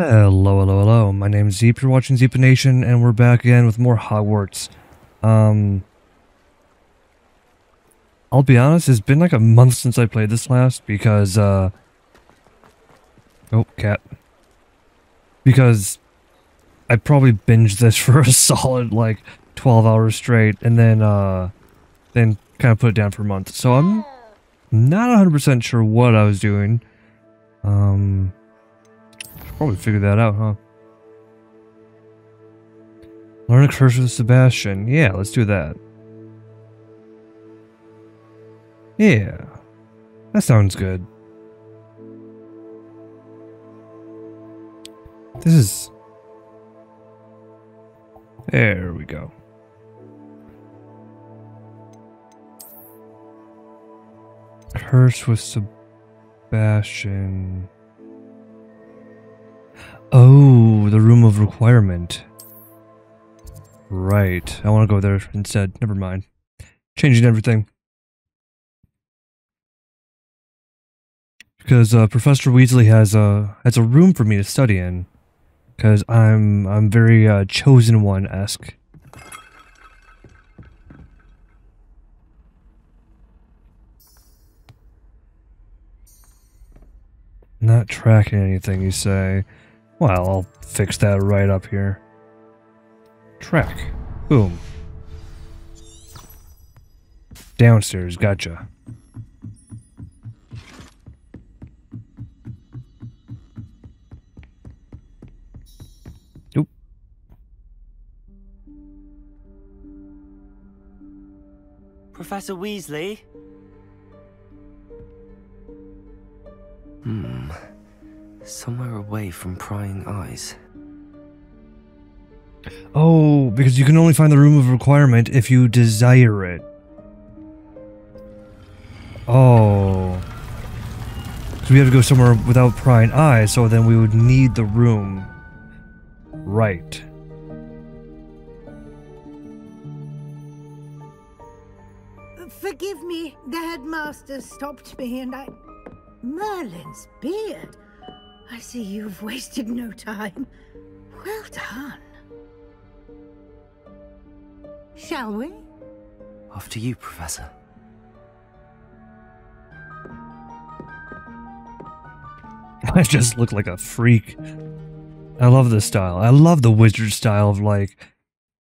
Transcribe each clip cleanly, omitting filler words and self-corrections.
Hello, my name's Zeep, you're watching Zeep Nation, and we're back again with more Hogwarts. I'll be honest, it's been like a month since I played this last, because, oh, cat. Because I probably binged this for a solid, like, 12 hours straight, and then kind of put it down for a month. So I'm not 100% sure what I was doing. Probably figured that out, huh? Learn a curse with Sebastian. Yeah, let's do that. Yeah. That sounds good. This is... There we go. Curse with Sebastian... Oh, the Room of Requirement. Right. I want to go there instead. Never mind. Changing everything. Because Professor Weasley has a room for me to study in. Because I'm very chosen one-esque. Not tracking anything, you say. Well, I'll fix that right up here. Track. Boom. Downstairs, gotcha. Nope. Professor Weasley? Somewhere away from prying eyes. Oh, because you can only find the Room of Requirement if you desire it. Oh. Because we have to go somewhere without prying eyes, so then we would need the room. Right. Forgive me, the headmaster stopped me and I... Merlin's beard. I see you've wasted no time. Well done. Shall we? After you, Professor. I just look like a freak. I love this style. I love the wizard style of, like...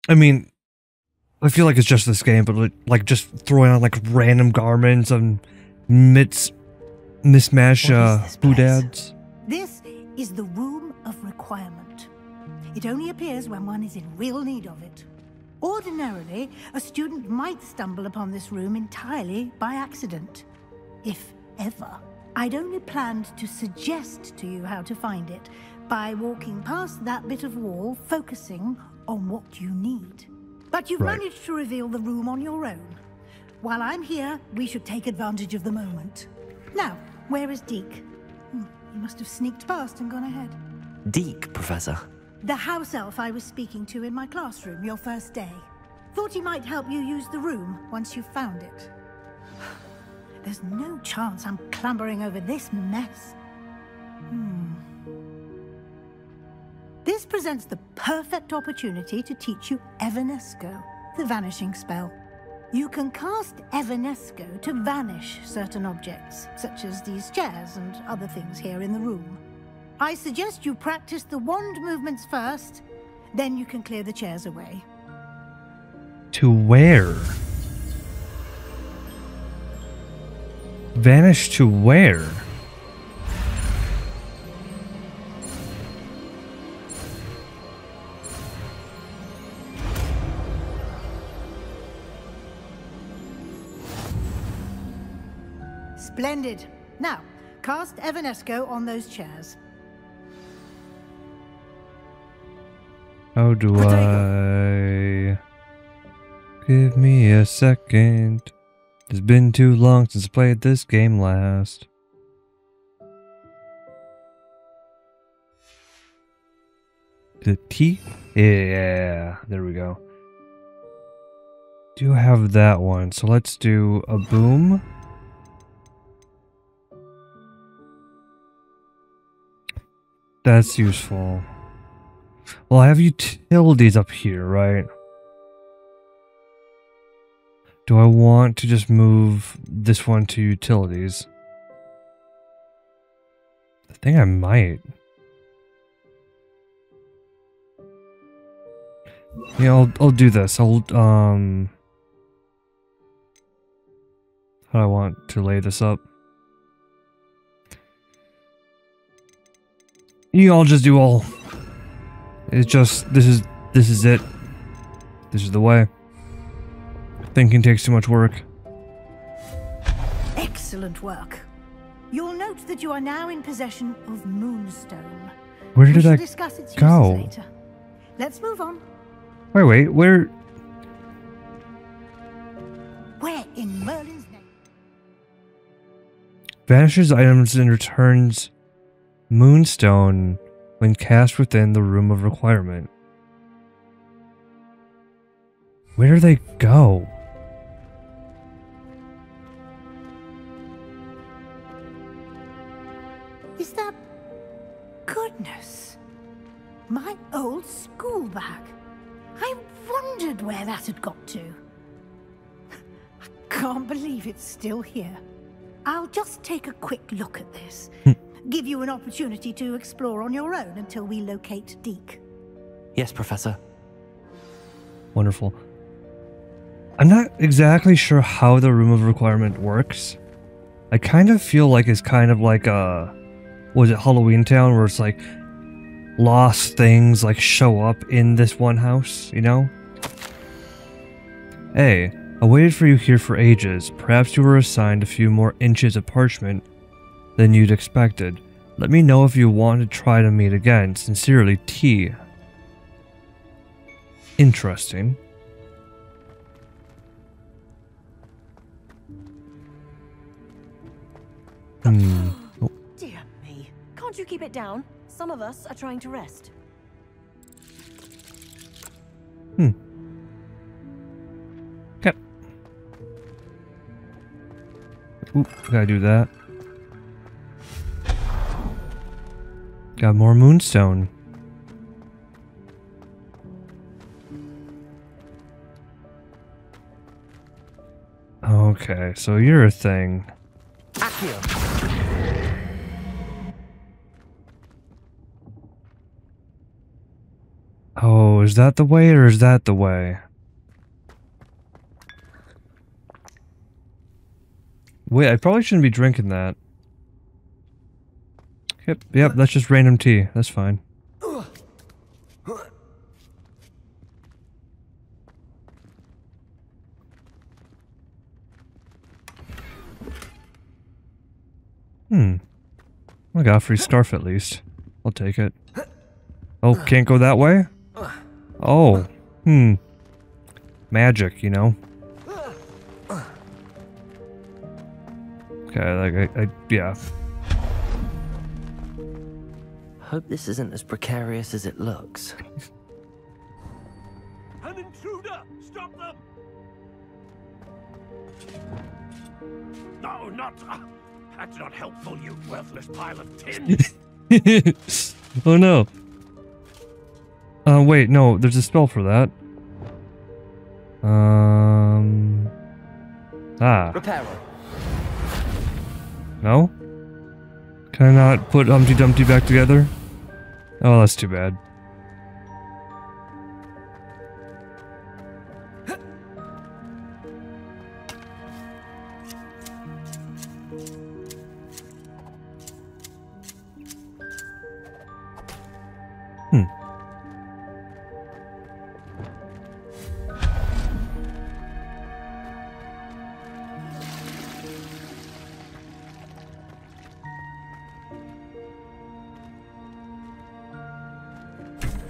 I mean, I feel like it's just this game, but like just throwing on like random garments and mismatch doodads. This is the Room of Requirement. It only appears when one is in real need of it. Ordinarily, a student might stumble upon this room entirely by accident. If ever. I'd only planned to suggest to you how to find it by walking past that bit of wall, focusing on what you need. But you've managed to reveal the room on your own. While I'm here, we should take advantage of the moment. Now, where is Deek? You must have sneaked past and gone ahead. Deek, Professor. The house elf I was speaking to in my classroom your first day. Thought he might help you use the room once you found it. There's no chance I'm clambering over this mess. This presents the perfect opportunity to teach you Evanesco, the vanishing spell. You can cast Evanesco to vanish certain objects, such as these chairs and other things here in the room. I suggest you practice the wand movements first, then you can clear the chairs away. To where? Vanish to where? Splendid. Now, cast Evanesco on those chairs. How do Protego. I... Give me a second. It's been too long since I played this game last. The T? Yeah, there we go. Do have that one, so let's do a boom. That's useful. Well, I have utilities up here, right? Do I want to just move this one to utilities? I think I might. Yeah, I'll do this. How do I want to lay this up? You all just do all. It's just this is it. This is the way. Thinking takes too much work. Excellent work. You'll note that you are now in possession of Moonstone. Where did I go? Later. Let's move on. Wait, where? Where in Merlin's name? Vanishes items and returns Moonstone when cast within the Room of Requirement. Where do they go? Is that... goodness. My old school bag. I wondered where that had got to. I can't believe it's still here. I'll just take a quick look at this. Give you an opportunity to explore on your own until we locate Deek. Yes, Professor. Wonderful. I'm not exactly sure how the Room of Requirement works. I kind of feel like it's kind of like a... was it Halloween Town, where it's like... lost things like show up in this one house, you know? Hey, I waited for you here for ages. Perhaps you were assigned a few more inches of parchment than you'd expected. Let me know if you want to try to meet again. Sincerely, T. Interesting. Oh, dear me. Can't you keep it down? Some of us are trying to rest. Okay. Oop, gotta do that. Got more Moonstone. Okay, so you're a thing. Accio. Oh, is that the way or is that the way? Wait, I probably shouldn't be drinking that. Yep, that's just random tea. That's fine. Well, I got a free scarf at least. I'll take it. Oh, can't go that way? Oh. Magic, you know? Okay, like, yeah. Hope this isn't as precarious as it looks. An intruder! Stop them! No, not... that's not helpful, you worthless pile of tin. Oh no. Wait, no, there's a spell for that. Reparo. No? Can I not put Humpty Dumpty back together? Oh, that's too bad.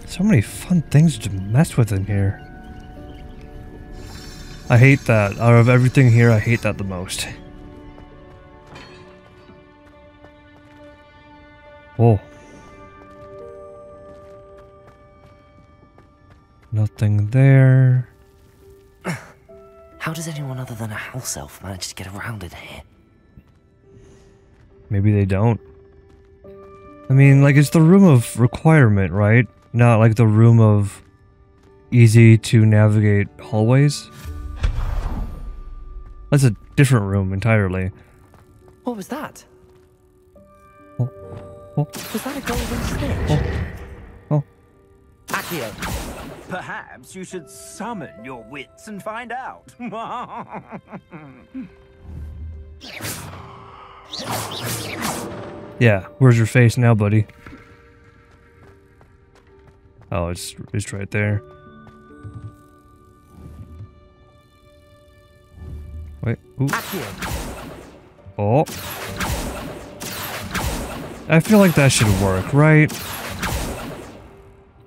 So many fun things to mess with in here. I hate that. Out of everything here, I hate that the most. Whoa. Nothing there. How does anyone other than a house elf manage to get around in here? Maybe they don't. I mean, like, it's the Room of Requirement, right? Not like the Room of Easy to Navigate Hallways. That's a different room entirely. What was that? Oh. Oh. Was that a golden snitch? Oh. Oh. Accio, perhaps you should summon your wits and find out. Yeah, where's your face now, buddy? Oh, it's right there. Wait. Ooh. Oh. I feel like that should work, right?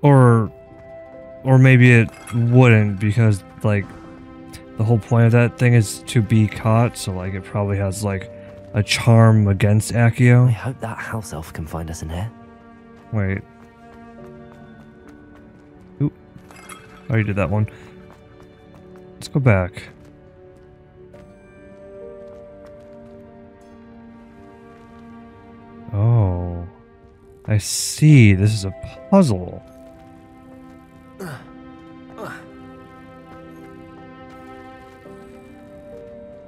Or maybe it wouldn't, because like the whole point of that thing is to be caught, so like it probably has like a charm against Accio. I hope that house elf can find us in here. Wait. Ooh. I already did that one. Let's go back. Oh. I see. This is a puzzle.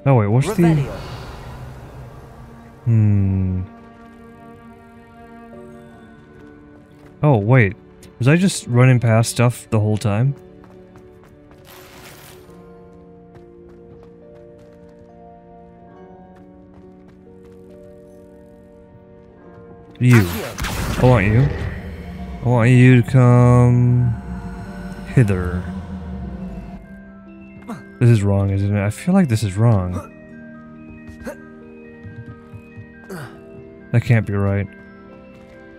No, wait. What's Revelio. The... Hmm. Oh, wait. Was I just running past stuff the whole time? You. I want you. I want you to come... hither. This is wrong, isn't it? I feel like this is wrong. That can't be right.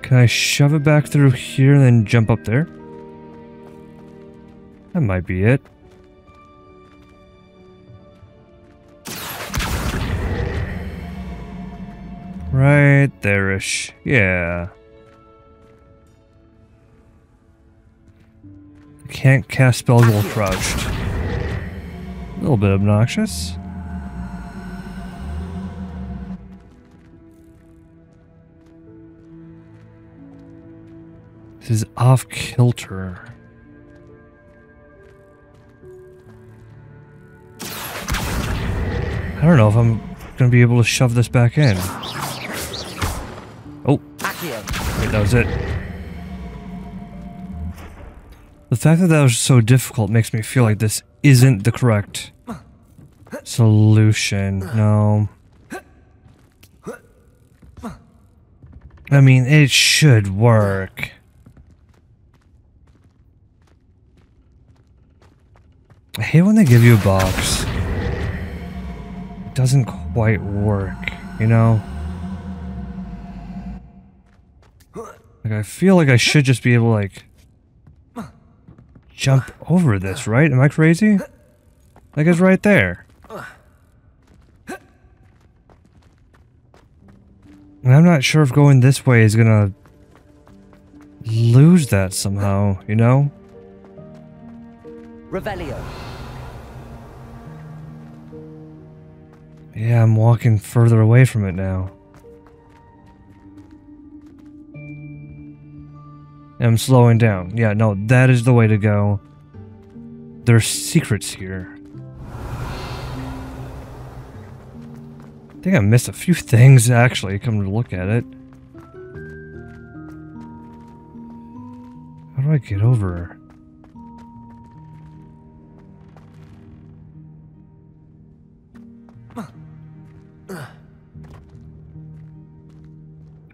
Can I shove it back through here and then jump up there? That might be it. Right there-ish. Yeah. Can't cast spells while crouched. A little bit obnoxious. This is off kilter. I don't know if I'm gonna be able to shove this back in. Oh, wait, that was it. The fact that that was so difficult makes me feel like this isn't the correct solution. No. I mean, it should work. I hate when they give you a box. It doesn't quite work, you know? Like, I feel like I should just be able to, like, jump over this, right? Am I crazy? Like, it's right there. And I'm not sure if going this way is gonna lose that somehow, you know? Revelio. Yeah, I'm walking further away from it now. I'm slowing down. Yeah, no, that is the way to go. There's secrets here. I think I missed a few things, actually, come to look at it. How do I get over?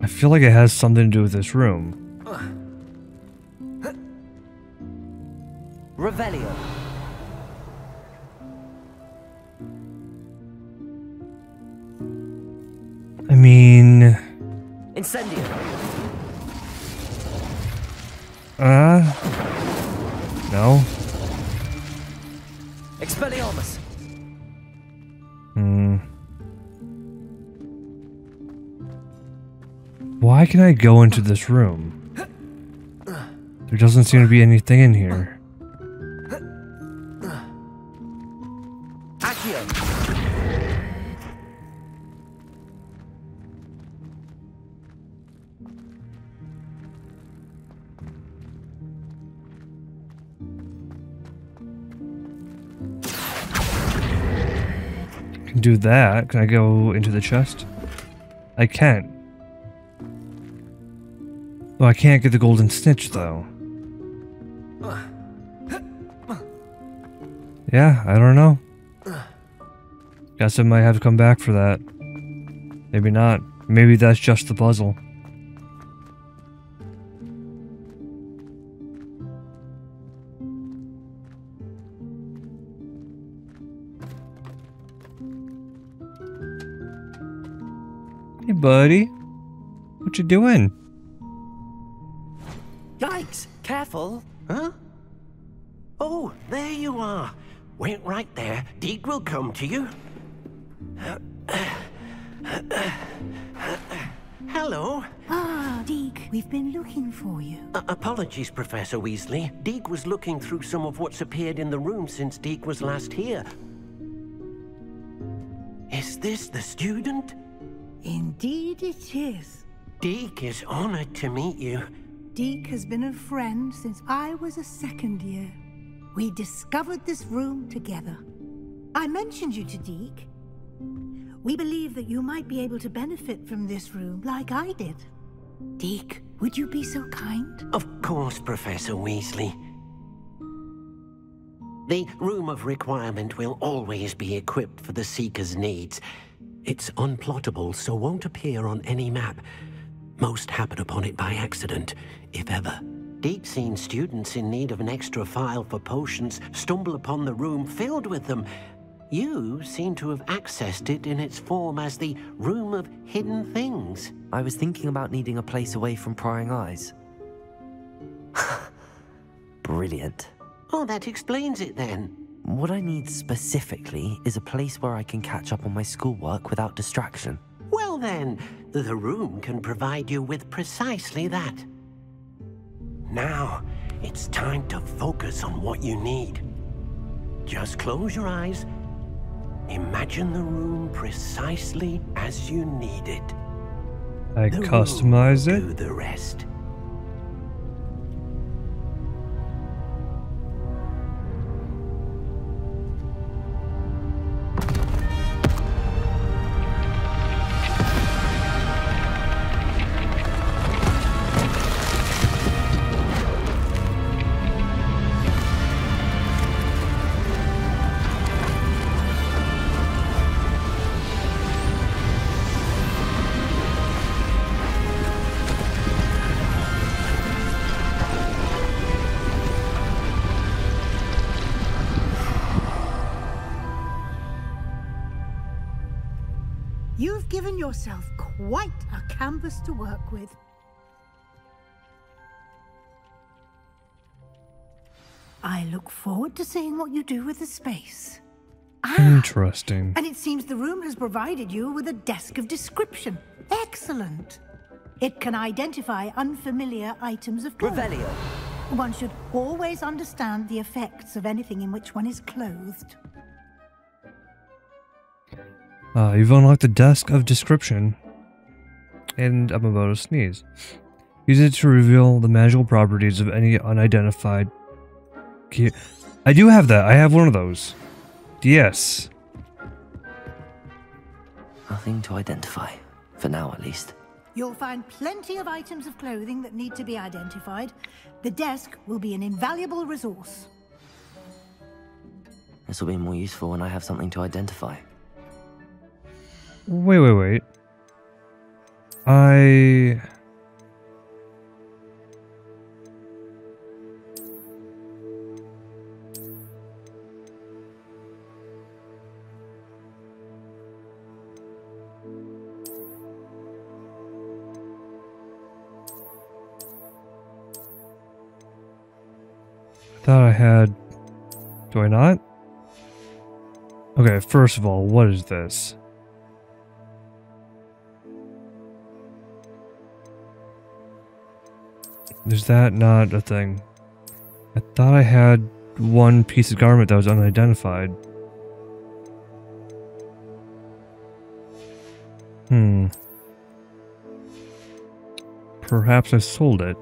I feel like it has something to do with this room. Revelio. I mean... Incendio. No. Expelliarmus. Hmm. Why can I go into this room? There doesn't seem to be anything in here. can do that. Can I go into the chest? I can't. Oh, I can't get the golden snitch though. Yeah, I don't know. Guess I might have to come back for that. Maybe not. Maybe that's just the puzzle. Hey, buddy. What you doing? Yikes! Careful! Huh? Oh, there you are. Wait right there. Deek will come to you. Hello. Ah, Deek. We've been looking for you. Apologies, Professor Weasley. Deek was looking through some of what's appeared in the room since Deek was last here. Is this the student? Indeed it is. Deek is honored to meet you. Deek has been a friend since I was a second year. We discovered this room together. I mentioned you to Deek. We believe that you might be able to benefit from this room like I did. Deek, would you be so kind? Of course, Professor Weasley. The Room of Requirement will always be equipped for the Seeker's needs. It's unplottable, so won't appear on any map. Most happen upon it by accident, if ever. Deek's seen students in need of an extra file for potions stumble upon the room filled with them. You seem to have accessed it in its form as the Room of Hidden Things. I was thinking about needing a place away from prying eyes. Brilliant. Oh, that explains it then. What I need specifically is a place where I can catch up on my schoolwork without distraction. Well then, the room can provide you with precisely that. Now, it's time to focus on what you need. Just close your eyes. Imagine the room precisely as you need it. I customize it. Do the rest. Yourself quite a canvas to work with. I look forward to seeing what you do with the space. Interesting. And it seems the room has provided you with a desk of description. Excellent. It can identify unfamiliar items of clothing. Revelio. One should always understand the effects of anything in which one is clothed. You've unlocked the desk of description, and I'm about to sneeze. Use it to reveal the magical properties of any unidentified key. I do have that. I have one of those. Yes. Nothing to identify, for now at least. You'll find plenty of items of clothing that need to be identified. The desk will be an invaluable resource. This will be more useful when I have something to identify. Wait. Thought I had... Do I not? Okay, first of all, what is this? Is that not a thing? I thought I had one piece of garment that was unidentified. Perhaps I sold it.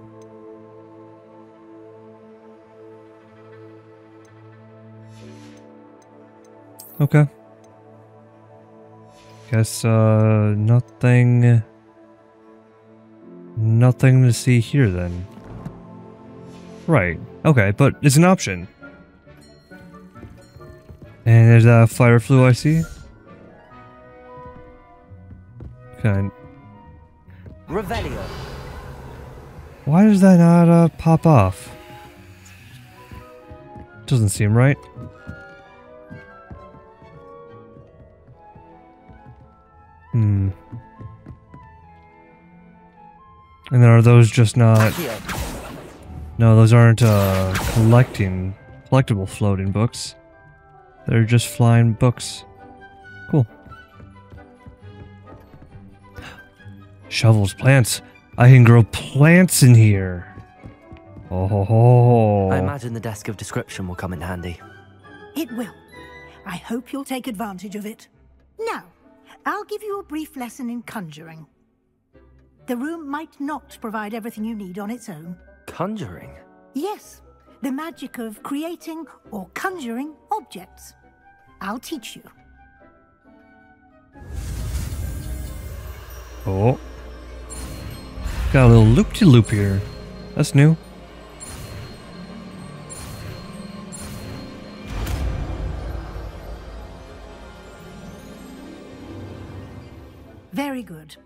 Okay. guess nothing to see here then. Right. Okay, but it's an option. And there's a fire flu I see. Okay. Revelio. Why does that not pop off? Doesn't seem right. Hmm. And then are those just not... No, those aren't collectible floating books. They're just flying books. Cool. Shovels, plants. I can grow plants in here. Oh, ho, ho. I imagine the desk of description will come in handy. It will. I hope you'll take advantage of it. Now, I'll give you a brief lesson in conjuring. The room might not provide everything you need on its own. Conjuring? Yes. The magic of creating or conjuring objects. I'll teach you. Oh. Got a little loop-de-loop here. That's new. Very good.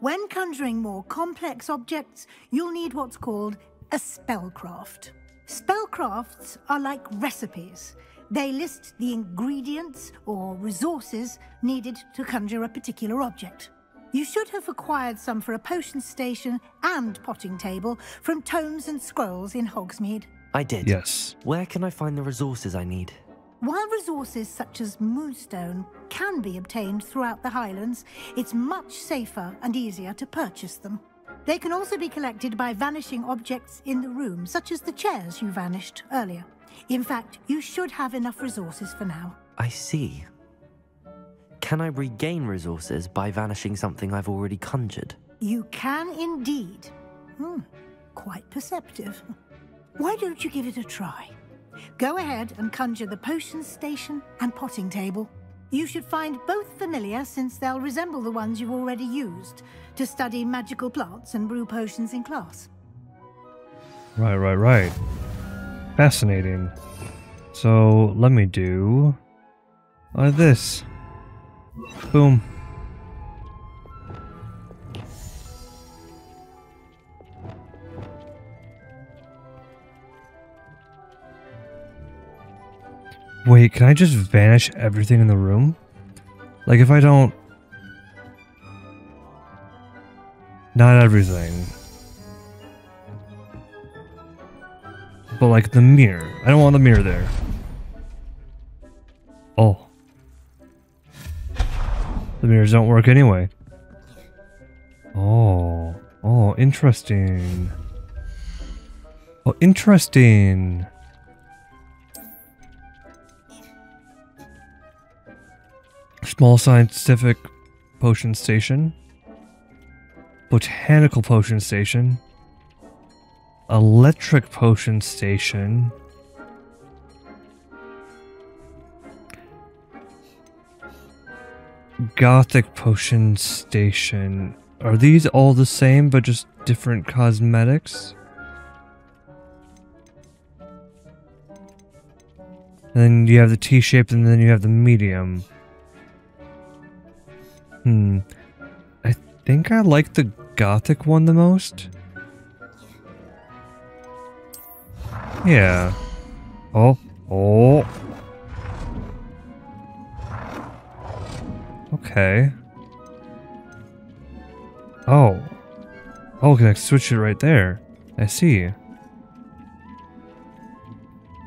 When conjuring more complex objects, you'll need what's called a spellcraft. Spellcrafts are like recipes. They list the ingredients or resources needed to conjure a particular object. You should have acquired some for a potion station and potting table from Tomes and Scrolls in Hogsmeade. I did. Yes. Where can I find the resources I need? While resources such as Moonstone can be obtained throughout the Highlands, it's much safer and easier to purchase them. They can also be collected by vanishing objects in the room, such as the chairs you vanished earlier. In fact, you should have enough resources for now. I see. Can I regain resources by vanishing something I've already conjured? You can indeed. Quite perceptive. Why don't you give it a try? Go ahead and conjure the potion station and potting table. You should find both familiar, since they'll resemble the ones you've already used to study magical plants and brew potions in class. Right. Fascinating. So let me do this. Boom. Wait, can I just vanish everything in the room? Like, if I don't... Not everything. But, like, the mirror. I don't want the mirror there. Oh. The mirrors don't work anyway. Oh. Oh, interesting. Oh, interesting. Small scientific potion station, botanical potion station, electric potion station, gothic potion station. Are these all the same but just different cosmetics? And then you have the T-shaped and then you have the medium. I think I like the gothic one the most. Yeah. Oh. Oh. Okay. Oh. Oh, can I switch it right there? I see.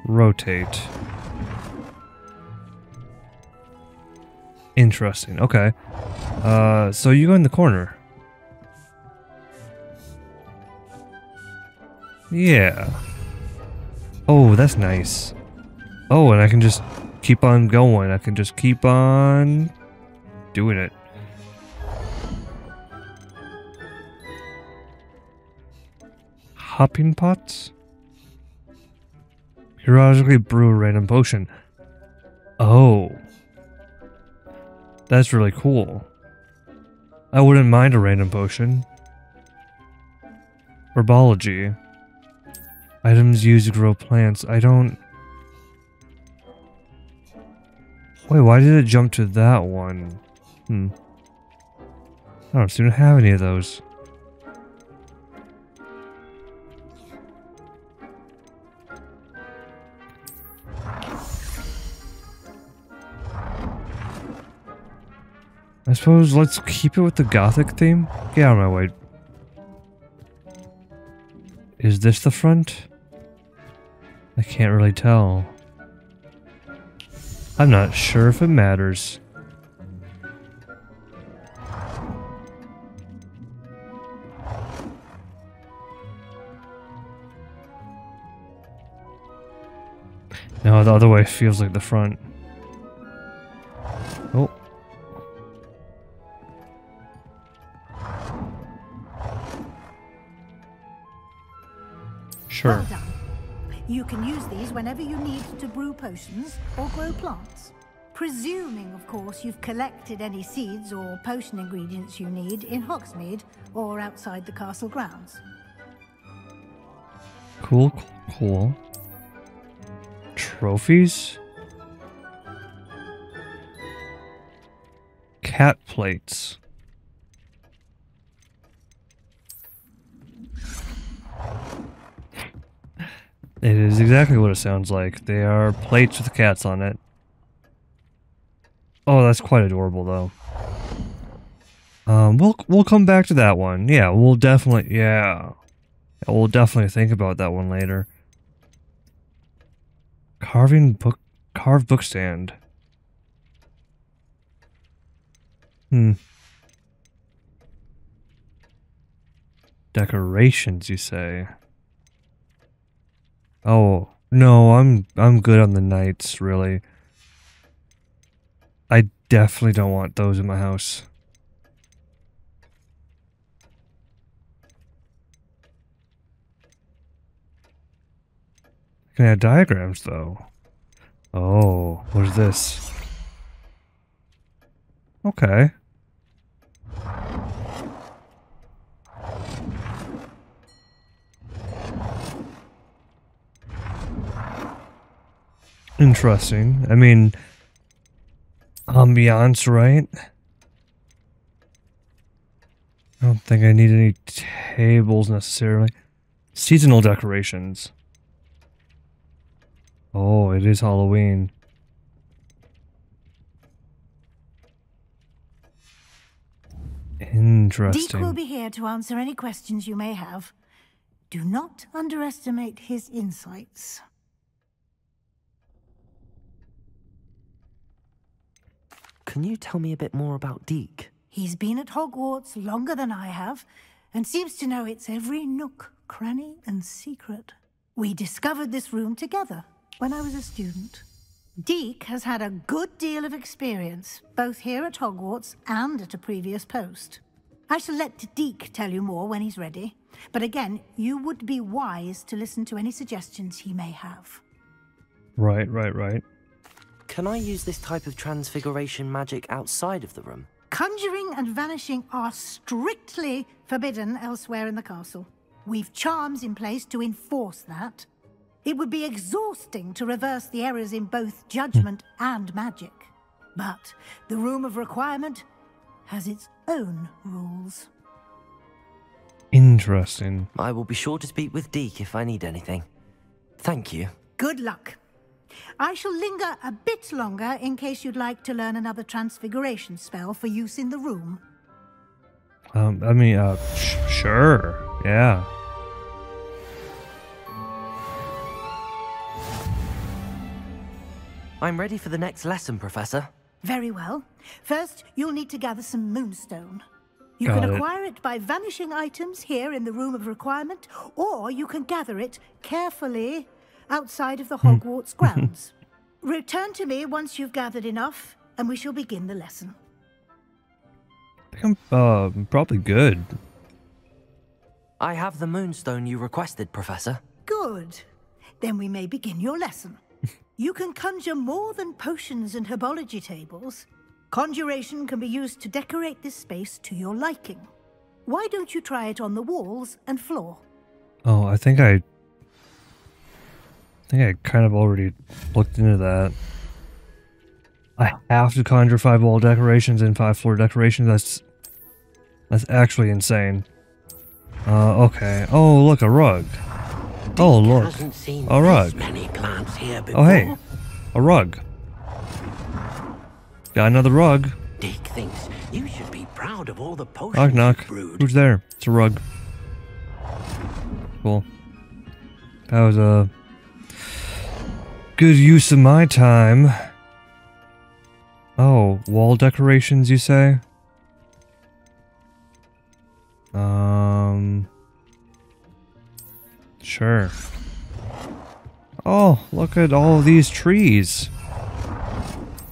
Rotate. Interesting. Okay. So you go in the corner. Yeah. Oh, that's nice. Oh, and I can just keep on going. I can just keep on doing it. Hopping pots? Periodically brew a random potion. Oh. That's really cool. I wouldn't mind a random potion. Herbology. Items used to grow plants. I don't... Wait, why did it jump to that one? I don't seem to have any of those. I suppose let's keep it with the gothic theme. Get out of my way. Is this the front? I can't really tell. I'm not sure if it matters. No, the other way feels like the front. Oh. Sure. Well, you can use these whenever you need to brew potions or grow plants. Presuming, of course, you've collected any seeds or potion ingredients you need in Hogsmeade or outside the castle grounds. Cool, cool. Trophies? Cat plates. It is exactly what it sounds like. They are plates with cats on it. Oh, that's quite adorable, though. We'll come back to that one. Yeah, we'll definitely... Yeah. We'll definitely think about that one later. Carved book stand. Decorations, you say? Oh, no, I'm good on the knights, really. I definitely don't want those in my house. I can add diagrams, though. Oh, what is this? Okay. Interesting. I mean, ambiance, right? I don't think I need any tables necessarily. Seasonal decorations. Oh, it is Halloween. Interesting. Deek will be here to answer any questions you may have. Do not underestimate his insights. Can you tell me a bit more about Deek? He's been at Hogwarts longer than I have, and seems to know its every nook, cranny, and secret. We discovered this room together when I was a student. Deek has had a good deal of experience, both here at Hogwarts and at a previous post. I shall let Deek tell you more when he's ready, but again, you would be wise to listen to any suggestions he may have. Right. Can I use this type of transfiguration magic outside of the room? Conjuring and vanishing are strictly forbidden elsewhere in the castle. We've charms in place to enforce that. It would be exhausting to reverse the errors in both judgment and magic. But the Room of Requirement has its own rules. Interesting. I will be sure to speak with Deek if I need anything. Thank you. Good luck. I shall linger a bit longer in case you'd like to learn another transfiguration spell for use in the room. Sure. Yeah. I'm ready for the next lesson, Professor. Very well. First, you'll need to gather some Moonstone. You can acquire it by vanishing items here in the Room of Requirement, or you can gather it carefully outside of the Hogwarts grounds. Return to me once you've gathered enough, and we shall begin the lesson. I think I'm probably good. I have the Moonstone you requested, Professor. Good. Then we may begin your lesson. You can conjure more than potions and herbology tables. Conjuration can be used to decorate this space to your liking. Why don't you try it on the walls and floor? Oh, I think I kind of already looked into that. I have to conjure 5 wall decorations and 5 floor decorations. That's actually insane. Okay. Oh, look, a rug. Oh, look, a rug. Oh, hey, a rug. Got another rug. Deek thinks you should be proud of all the potions. Knock, knock. Brewed. Who's there? It's a rug. Cool. That was a good use of my time. Oh, wall decorations, you say? Sure. Oh, look at all these trees.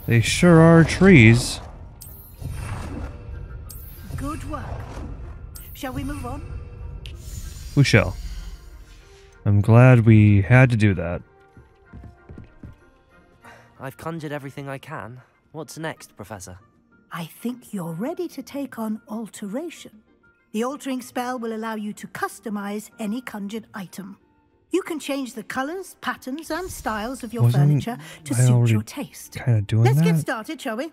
They sure are trees. Good work. Shall we move on? We shall. I'm glad we had to do that. I've conjured everything I can. What's next, Professor? I think you're ready to take on alteration. The altering spell will allow you to customize any conjured item. You can change the colors, patterns, and styles of your furniture to suit your taste. Let's get started, shall we?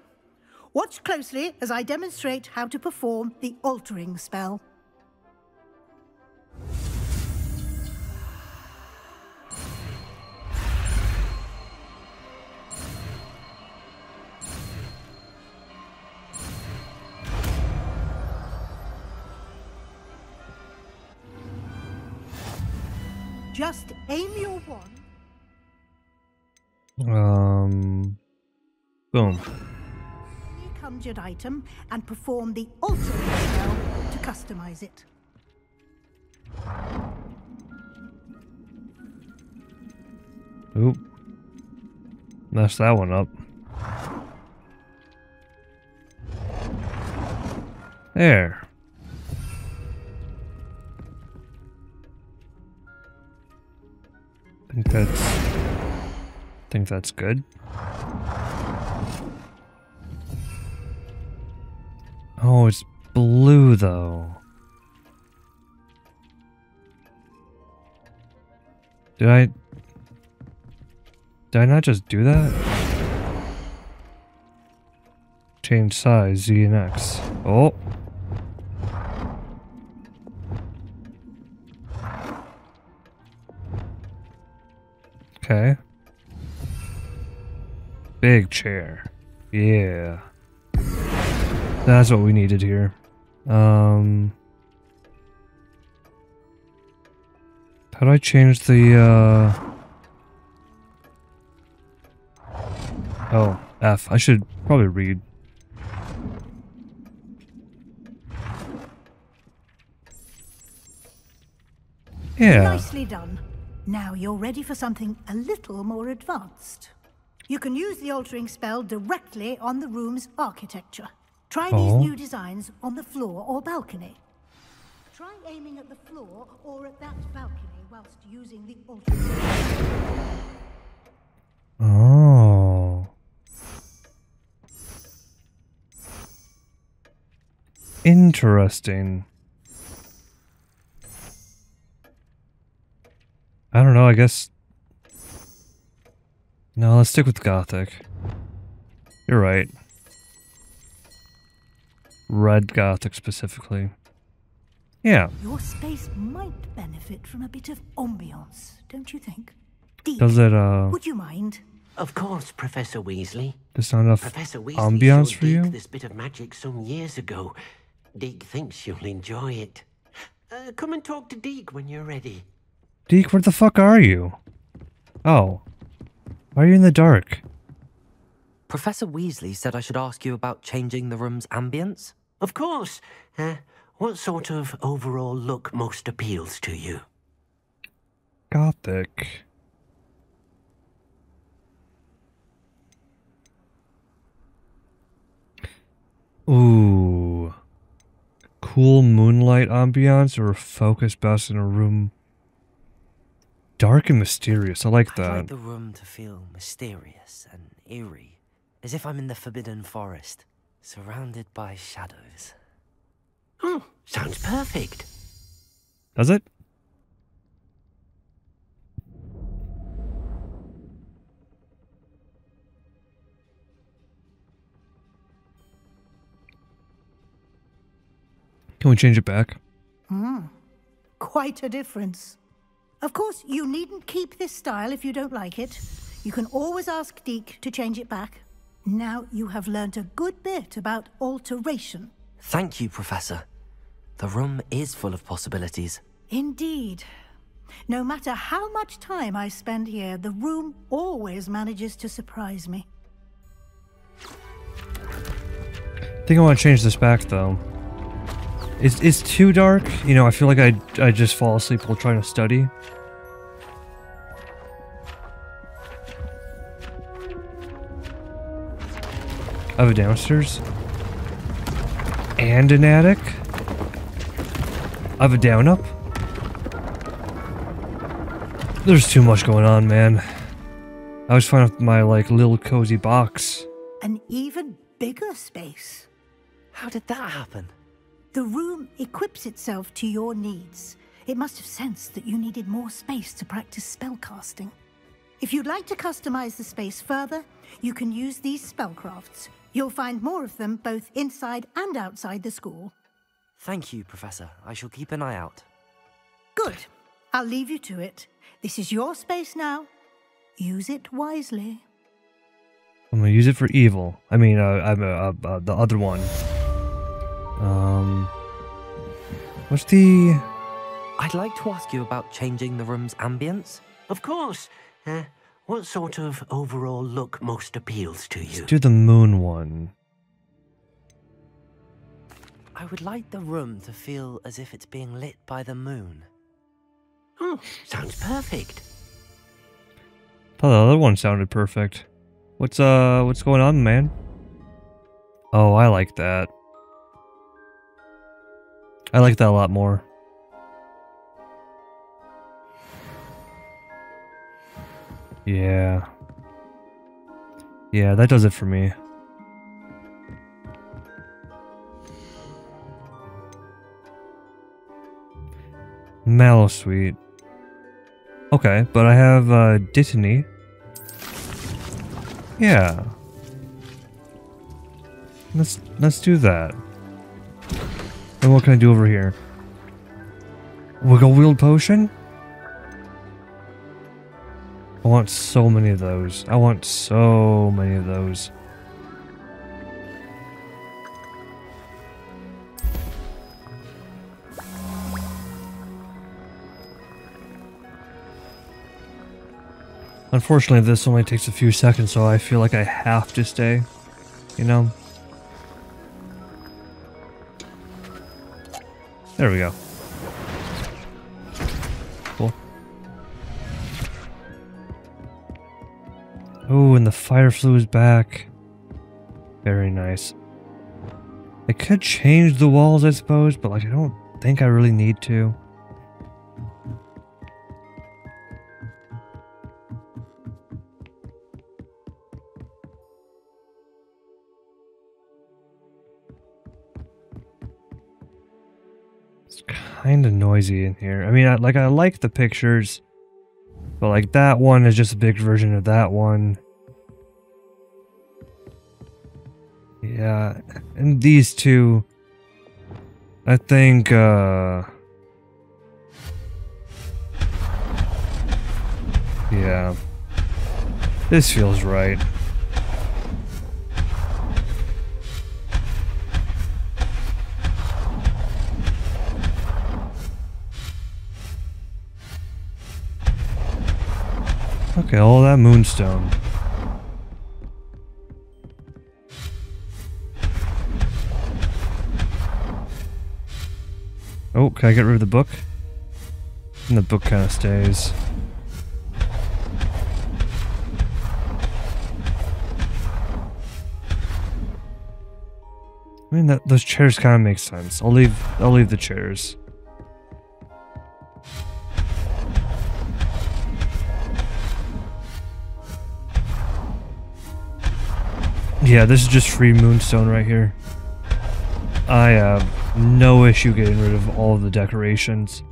Watch closely as I demonstrate how to perform the altering spell. Just aim your wand. Boom. Any conjured item and perform the altering spell to customize it. Oop. Messed that one up. There. I think that's good. Oh, it's blue though. Did I not just do that? Change size, Z and X. Oh. Okay. Big chair. Yeah. That's what we needed here. How do I change the, Oh, F. I should probably read. Yeah. Nicely done. Now you're ready for something a little more advanced. You can use the altering spell directly on the room's architecture. Try these new designs on the floor or balcony. Try aiming at the floor or at that balcony whilst using the altering spell. Oh. Interesting. I don't know, I guess... No, let's stick with Gothic. You're right. Red Gothic specifically. Yeah. Your space might benefit from a bit of ambiance, don't you think? Deek, does it, would you mind? Of course, Professor Weasley. There's not enough ambiance for you? This bit of magic some years ago. Deek thinks you'll enjoy it. Come and talk to Deek when you're ready. Deek, where the fuck are you? Oh. Why are you in the dark? Professor Weasley said I should ask you about changing the room's ambience. Of course. What sort of overall look most appeals to you? Gothic. Ooh. Cool moonlight ambience or focus best in a room... Dark and mysterious. I like that. I'd like the room to feel mysterious and eerie, as if I'm in the Forbidden Forest. Surrounded by shadows. Oh, sounds perfect. Does it? Can we change it back? Mm, quite a difference. Of course, you needn't keep this style if you don't like it. You can always ask Deek to change it back. Now you have learnt a good bit about alteration. Thank you, Professor. The room is full of possibilities. Indeed. No matter how much time I spend here, the room always manages to surprise me. I think I want to change this back, though. It's too dark. You know, I feel like I just fall asleep while trying to study. I have a downstairs. And an attic. I have a down up. There's too much going on, man. I always find out my, like, little cozy box. An even bigger space. How did that happen? The room equips itself to your needs. It must have sensed that you needed more space to practice spellcasting. If you'd like to customize the space further, you can use these spellcrafts. You'll find more of them both inside and outside the school. Thank you, Professor. I shall keep an eye out. Good. I'll leave you to it. This is your space now. Use it wisely. I'm gonna use it for evil. I mean, the other one. What's the... I'd like to ask you about changing the room's ambience. Of course. What sort of overall look most appeals to you? Let's do the moon one. I would like the room to feel as if it's being lit by the moon. Oh, sounds perfect. I thought the other one sounded perfect. What's going on, man? Oh, I like that. I like that a lot more. Yeah. Yeah, that does it for me. Mallow Sweet. Okay, but I have Dittany. Yeah. Let's do that. And what can I do over here? Wiggle Wield Potion? I want so many of those. I want so many of those. Unfortunately, this only takes a few seconds, so I feel like I have to stay, you know? There we go. Cool. Oh, and the fire flue is back. Very nice. I could change the walls, I suppose, but like I don't think I really need to. Kind of noisy in here. I mean, I like the pictures, but like that one is just a big version of that one. Yeah, and these two, I think, yeah, this feels right. Okay, all that moonstone. Oh, can I get rid of the book? And the book kind of stays. I mean, those chairs kind of make sense. I'll leave the chairs. Yeah, this is just free Moonstone right here. I have no issue getting rid of all of the decorations.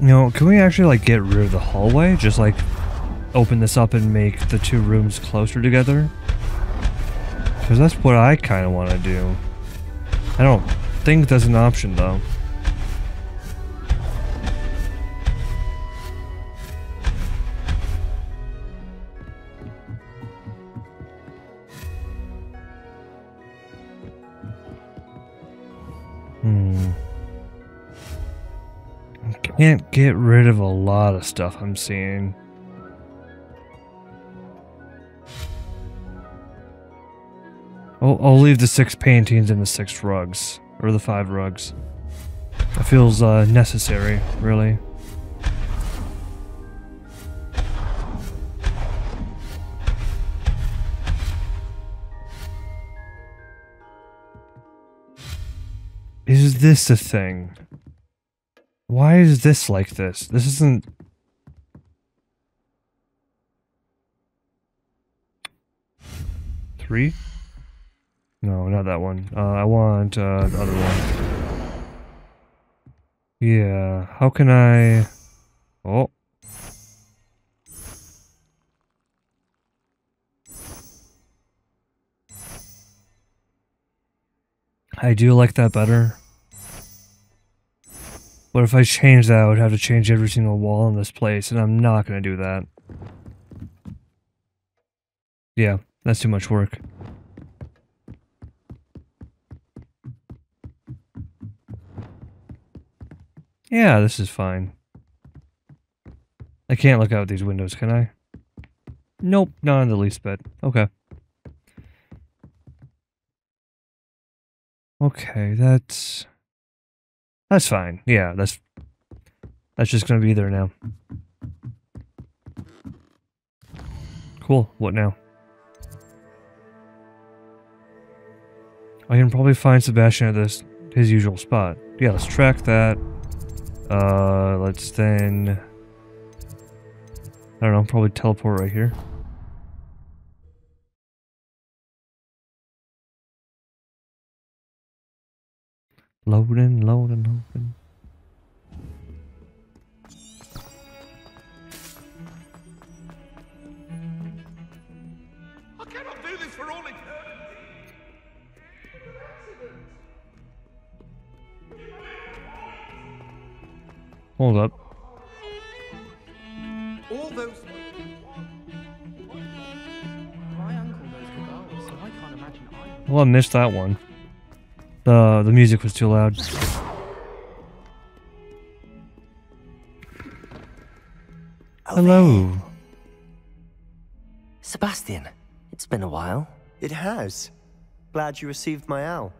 You know, can we actually, like, get rid of the hallway? Just, like, open this up and make the two rooms closer together? Because that's what I kind of want to do. I don't think that's an option, though. Can't get rid of a lot of stuff I'm seeing. I'll leave the 6 paintings and the 6 rugs, or the 5 rugs. That feels necessary, really. Is this a thing? Why is this like this? This isn't... Three? No, not that one. I want the other one. Yeah, how can I... Oh. I do like that better. But if I change that, I would have to change every single wall in this place, and I'm not going to do that. Yeah, that's too much work. Yeah, this is fine. I can't look out these windows, can I? Nope, not in the least bit. Okay. Okay, that's fine. Yeah, that's just gonna be there now. Cool. What now? I can probably find Sebastian at his usual spot. Yeah, let's track that. Let's then... I don't know, probably teleport right here. Loading, loading, loading. I cannot do this for all eternity. Hold up. All those. My uncle knows the girls, so I can't imagine I. Well, I missed that one. The music was too loud. Hello. Sebastian, it's been a while. It has. Glad you received my owl.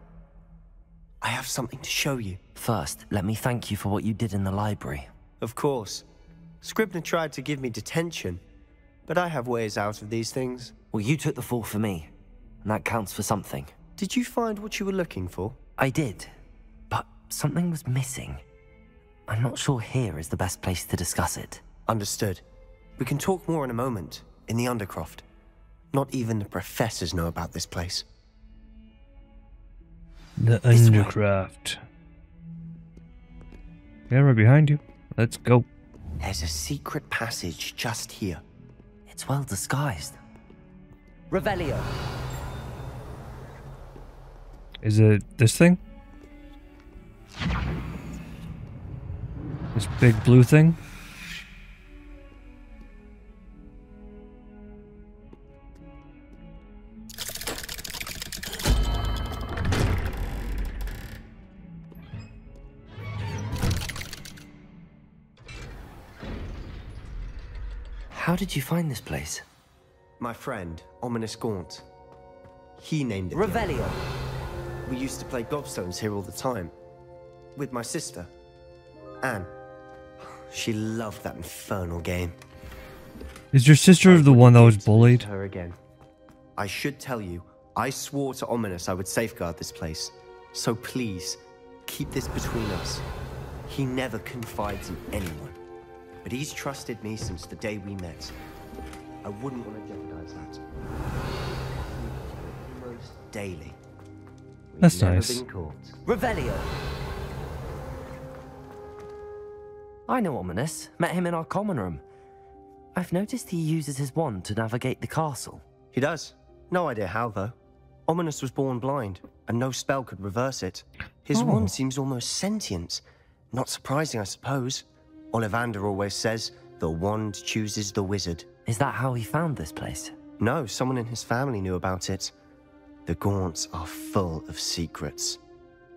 I have something to show you. First, let me thank you for what you did in the library. Of course. Scribner tried to give me detention, but I have ways out of these things. Well, you took the fall for me, and that counts for something. Did you find what you were looking for? I did, but something was missing. I'm not sure here is the best place to discuss it. Understood. We can talk more in a moment, in the Undercroft. Not even the professors know about this place. The Undercroft. Yeah, we're behind you. Let's go. There's a secret passage just here. It's well disguised. Revelio. Is it this thing? This big blue thing? How did you find this place? My friend, Ominis Gaunt. He named it Revelio. We used to play gobstones here all the time. With my sister, Anne. She loved that infernal game. Is your sister the one that was bullied? Her again. I should tell you, I swore to Ominous I would safeguard this place. So please, keep this between us. He never confides in anyone. But he's trusted me since the day we met. I wouldn't want to jeopardize that. Almost daily. That's nice. Revelio. I know Ominis. Met him in our common room. I've noticed he uses his wand to navigate the castle. He does. No idea how, though. Ominis was born blind, and no spell could reverse it. His wand seems almost sentient. Not surprising, I suppose. Ollivander always says, the wand chooses the wizard. Is that how he found this place? No, someone in his family knew about it. The Gaunts are full of secrets.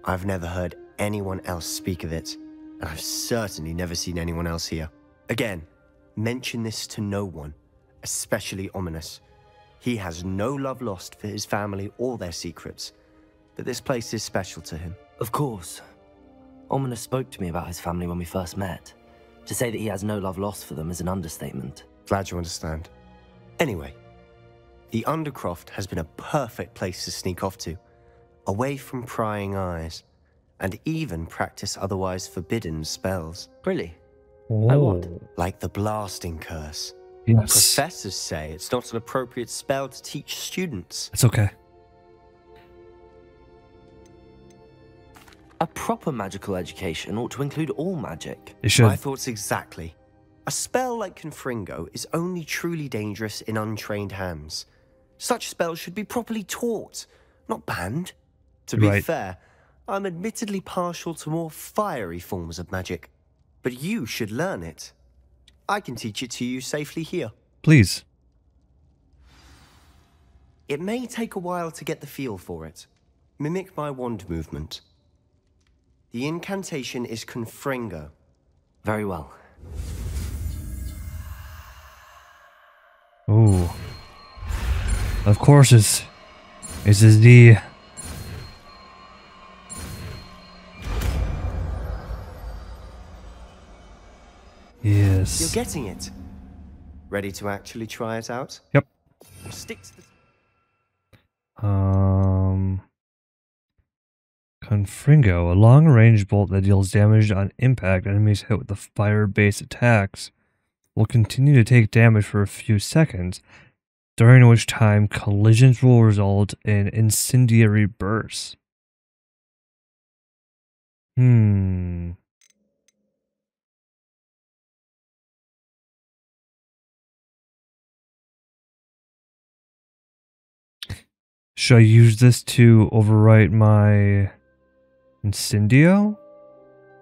I've never heard anyone else speak of it, and I've certainly never seen anyone else here. Again, mention this to no one, especially Ominis. He has no love lost for his family or their secrets, but this place is special to him. Of course. Ominis spoke to me about his family when we first met. To say that he has no love lost for them is an understatement. Glad you understand. Anyway, the Undercroft has been a perfect place to sneak off to, away from prying eyes, and even practice otherwise forbidden spells. Really? Like what? Like the blasting curse. Yes. Professors say it's not an appropriate spell to teach students. It's okay. A proper magical education ought to include all magic. It should. My thoughts exactly. A spell like Confringo is only truly dangerous in untrained hands. Such spells should be properly taught, not banned. To be fair, I'm admittedly partial to more fiery forms of magic, but you should learn it. I can teach it to you safely here. Please. It may take a while to get the feel for it. Mimic my wand movement. The incantation is Confringo. Very well. Oh. Of course it's the Yes. You're getting it. Ready to actually try it out? Yep. We'll stick to the Confringo, a long-range bolt that deals damage on impact. Enemies hit with the fire-based attacks will continue to take damage for a few seconds, during which time collisions will result in incendiary bursts. Should I use this to overwrite my Incendio?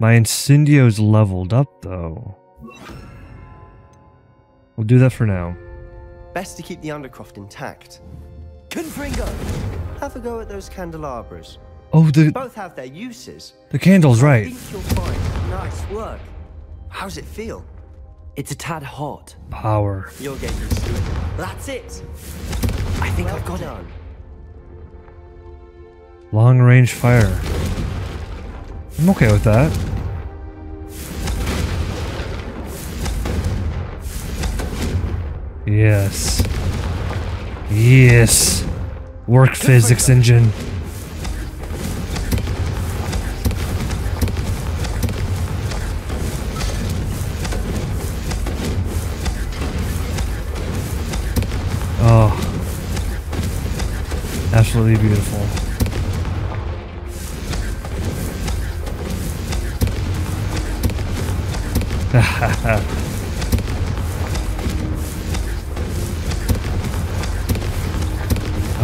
My Incendio's leveled up, though. We'll do that for now. Best to keep the Undercroft intact. Confringo! Have a go at those candelabras. Oh, the... Both have their uses. The candles, right. I think you'll find nice work. How's it feel? It's a tad hot. Power. You'll get used to it. That's it. I think I've got it. Long-range fire. I'm okay with that. Yes. Yes. Work physics engine. Oh. Absolutely beautiful.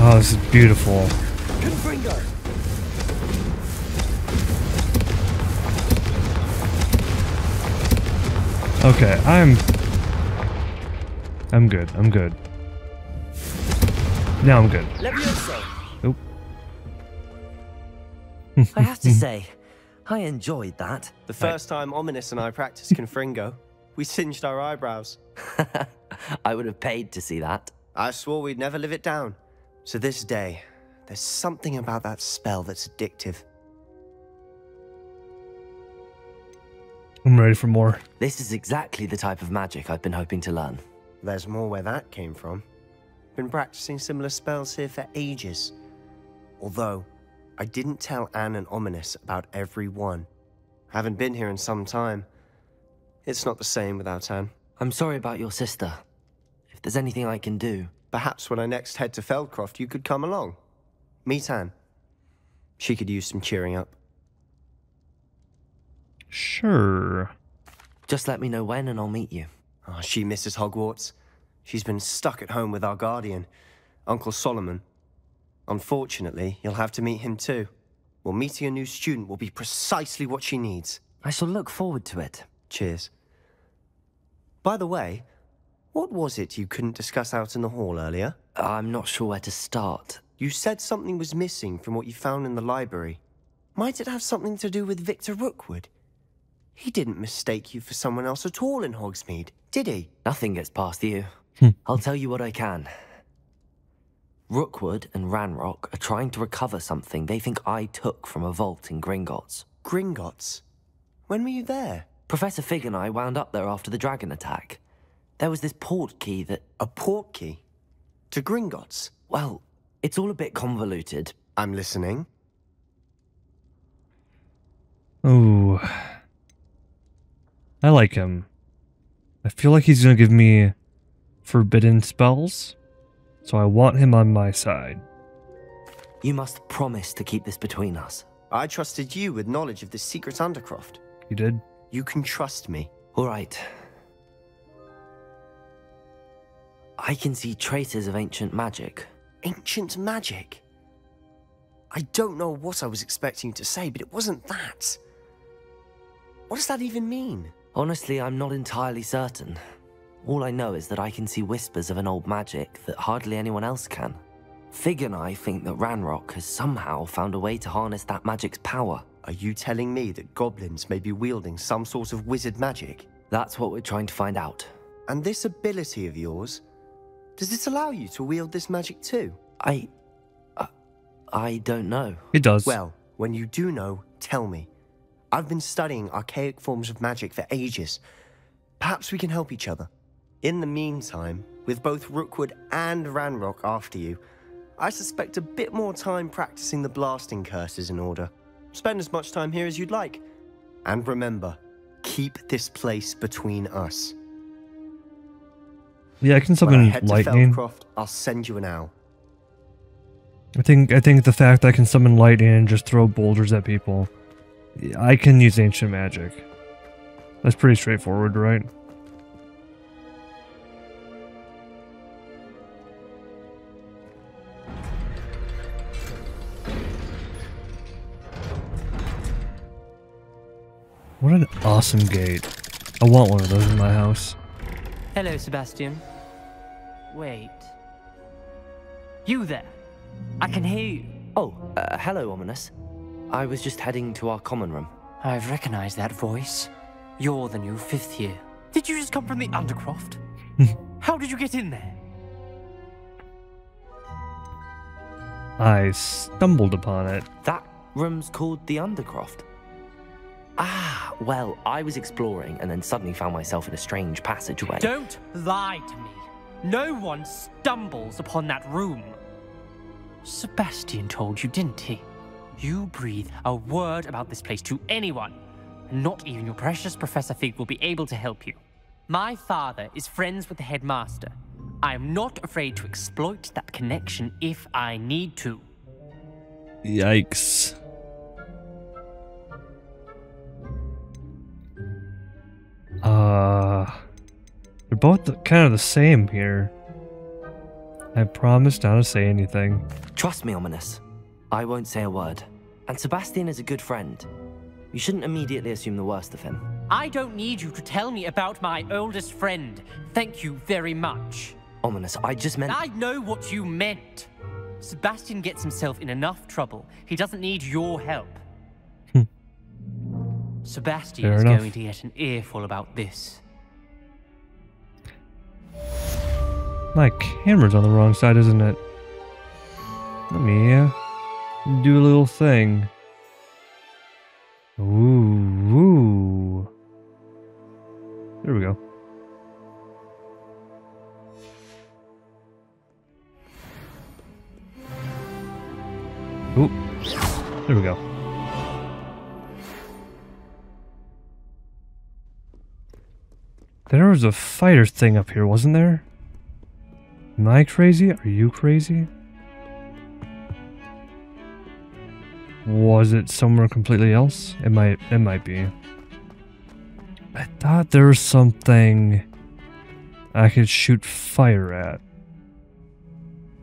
Oh, this is beautiful. Confringo. Okay, I'm good. I'm good. Now I'm good. Nope. I have to say, I enjoyed that. The first time Ominis and I practiced Confringo, we singed our eyebrows. I would have paid to see that. I swore we'd never live it down. So this day, there's something about that spell that's addictive. I'm ready for more. This is exactly the type of magic I've been hoping to learn. There's more where that came from. Been practicing similar spells here for ages. Although, I didn't tell Anne and Ominis about every one. I haven't been here in some time. It's not the same without Anne. I'm sorry about your sister. If there's anything I can do... Perhaps when I next head to Feldcroft, you could come along. Meet Anne. She could use some cheering up. Sure. Just let me know when and I'll meet you. Oh, she misses Hogwarts. She's been stuck at home with our guardian, Uncle Solomon. Unfortunately, you'll have to meet him too. Well, meeting a new student will be precisely what she needs. I shall look forward to it. Cheers. By the way, what was it you couldn't discuss out in the hall earlier? I'm not sure where to start. You said something was missing from what you found in the library. Might it have something to do with Victor Rookwood? He didn't mistake you for someone else at all in Hogsmeade, did he? Nothing gets past you. I'll tell you what I can. Rookwood and Ranrok are trying to recover something they think I took from a vault in Gringotts. Gringotts? When were you there? Professor Fig and I wound up there after the dragon attack. There was this port key that... A port key? To Gringotts? Well, it's all a bit convoluted. I'm listening. Oh, I like him. I feel like he's gonna give me forbidden spells. So I want him on my side. You must promise to keep this between us. I trusted you with knowledge of this secret Undercroft. You did? You can trust me. All right. I can see traces of ancient magic. Ancient magic? I don't know what I was expecting you to say, but it wasn't that. What does that even mean? Honestly, I'm not entirely certain. All I know is that I can see whispers of an old magic that hardly anyone else can. Fig and I think that Ranrok has somehow found a way to harness that magic's power. Are you telling me that goblins may be wielding some sort of wizard magic? That's what we're trying to find out. And this ability of yours, does this allow you to wield this magic too? I don't know. It does. Well, when you do know, tell me. I've been studying archaic forms of magic for ages. Perhaps we can help each other. In the meantime, with both Rookwood and Ranrok after you, I suspect a bit more time practicing the blasting curse is in order. Spend as much time here as you'd like. And remember, keep this place between us. Yeah, I can summon lightning. When I head to Feldcroft, I'll send you an owl. I think the fact that I can summon lightning and just throw boulders at people, I can use ancient magic. That's pretty straightforward, right? What an awesome gate. I want one of those in my house. Hello, Sebastian. Wait. You there? I can hear you. Oh, hello, Ominous. I was just heading to our common room. I've recognized that voice. You're the new fifth year. Did you just come from the Undercroft? How did you get in there? I stumbled upon it. That room's called the Undercroft. Ah, well, I was exploring and then suddenly found myself in a strange passageway. Don't lie to me. No one stumbles upon that room. Sebastian told you, didn't he? You breathe a word about this place to anyone. Not even your precious Professor Fig will be able to help you. My father is friends with the headmaster. I am not afraid to exploit that connection if I need to. Yikes. They're both kind of the same here. I promise not to say anything. Trust me, Ominous. I won't say a word. And Sebastian is a good friend. You shouldn't immediately assume the worst of him. I don't need you to tell me about my oldest friend. Thank you very much. Ominous, I just meant... I know what you meant. Sebastian gets himself in enough trouble. He doesn't need your help. Sebastian is going to get an earful about this. My camera's on the wrong side, isn't it? Let me do a little thing. Ooh, ooh. There we go. Ooh. There we go. There was a fighter thing up here, wasn't there? Am I crazy? Are you crazy? Was it somewhere completely else? It might be. I thought there was something I could shoot fire at.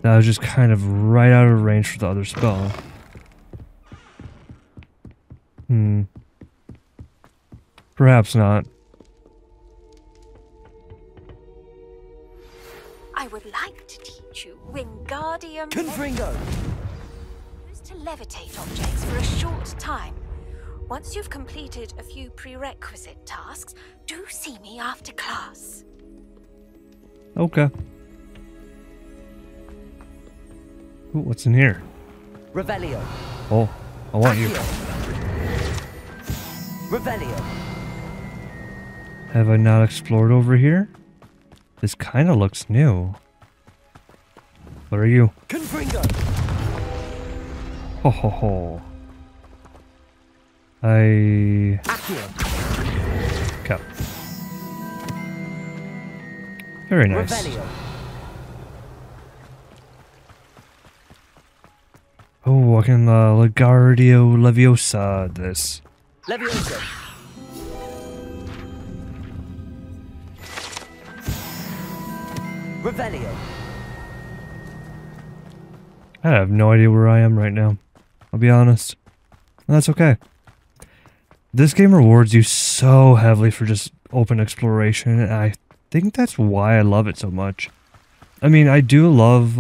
That was just kind of right out of range for the other spell. Hmm. Perhaps not. I would like to teach you Wingardium Confringo. Used to levitate objects for a short time. Once you've completed a few prerequisite tasks, do see me after class. Okay. Ooh, what's in here? Revelio. Oh, I want Accio. You. Revelio. Have I not explored over here? This kind of looks new. What are you? Confringo. Ho ho ho. Accio. Go. Very nice. Revelio. Oh, I can Wingardium Leviosa this. Leviosa. Revelio. I have no idea where I am right now. I'll be honest. And that's okay. This game rewards you so heavily for just open exploration, and I think that's why I love it so much. I mean, I do love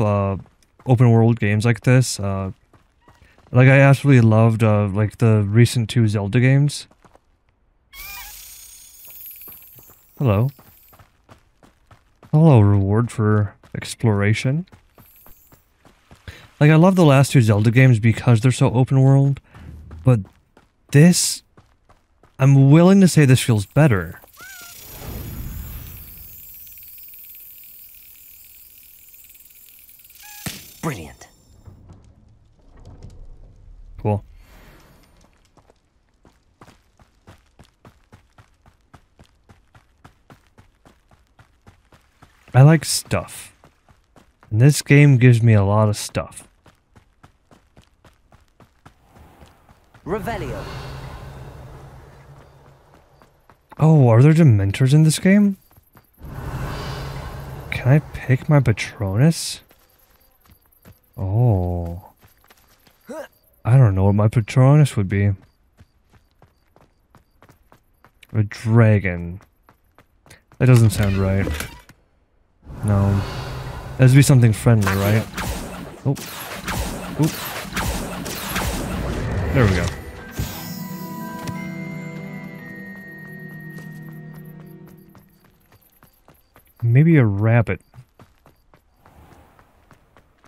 open world games like this. Like, I absolutely loved, like, the recent 2 Zelda games. Hello. Hello, reward for exploration. Like, I love the last 2 Zelda games because they're so open world, but this... I'm willing to say this feels better. Brilliant. Cool. I like stuff. And this game gives me a lot of stuff. Revelio. Oh, are there Dementors in this game? Can I pick my Patronus? Oh. I don't know what my Patronus would be. A dragon. That doesn't sound right. No. That would be something friendly, right? Oh. Oop. There we go. Maybe a rabbit.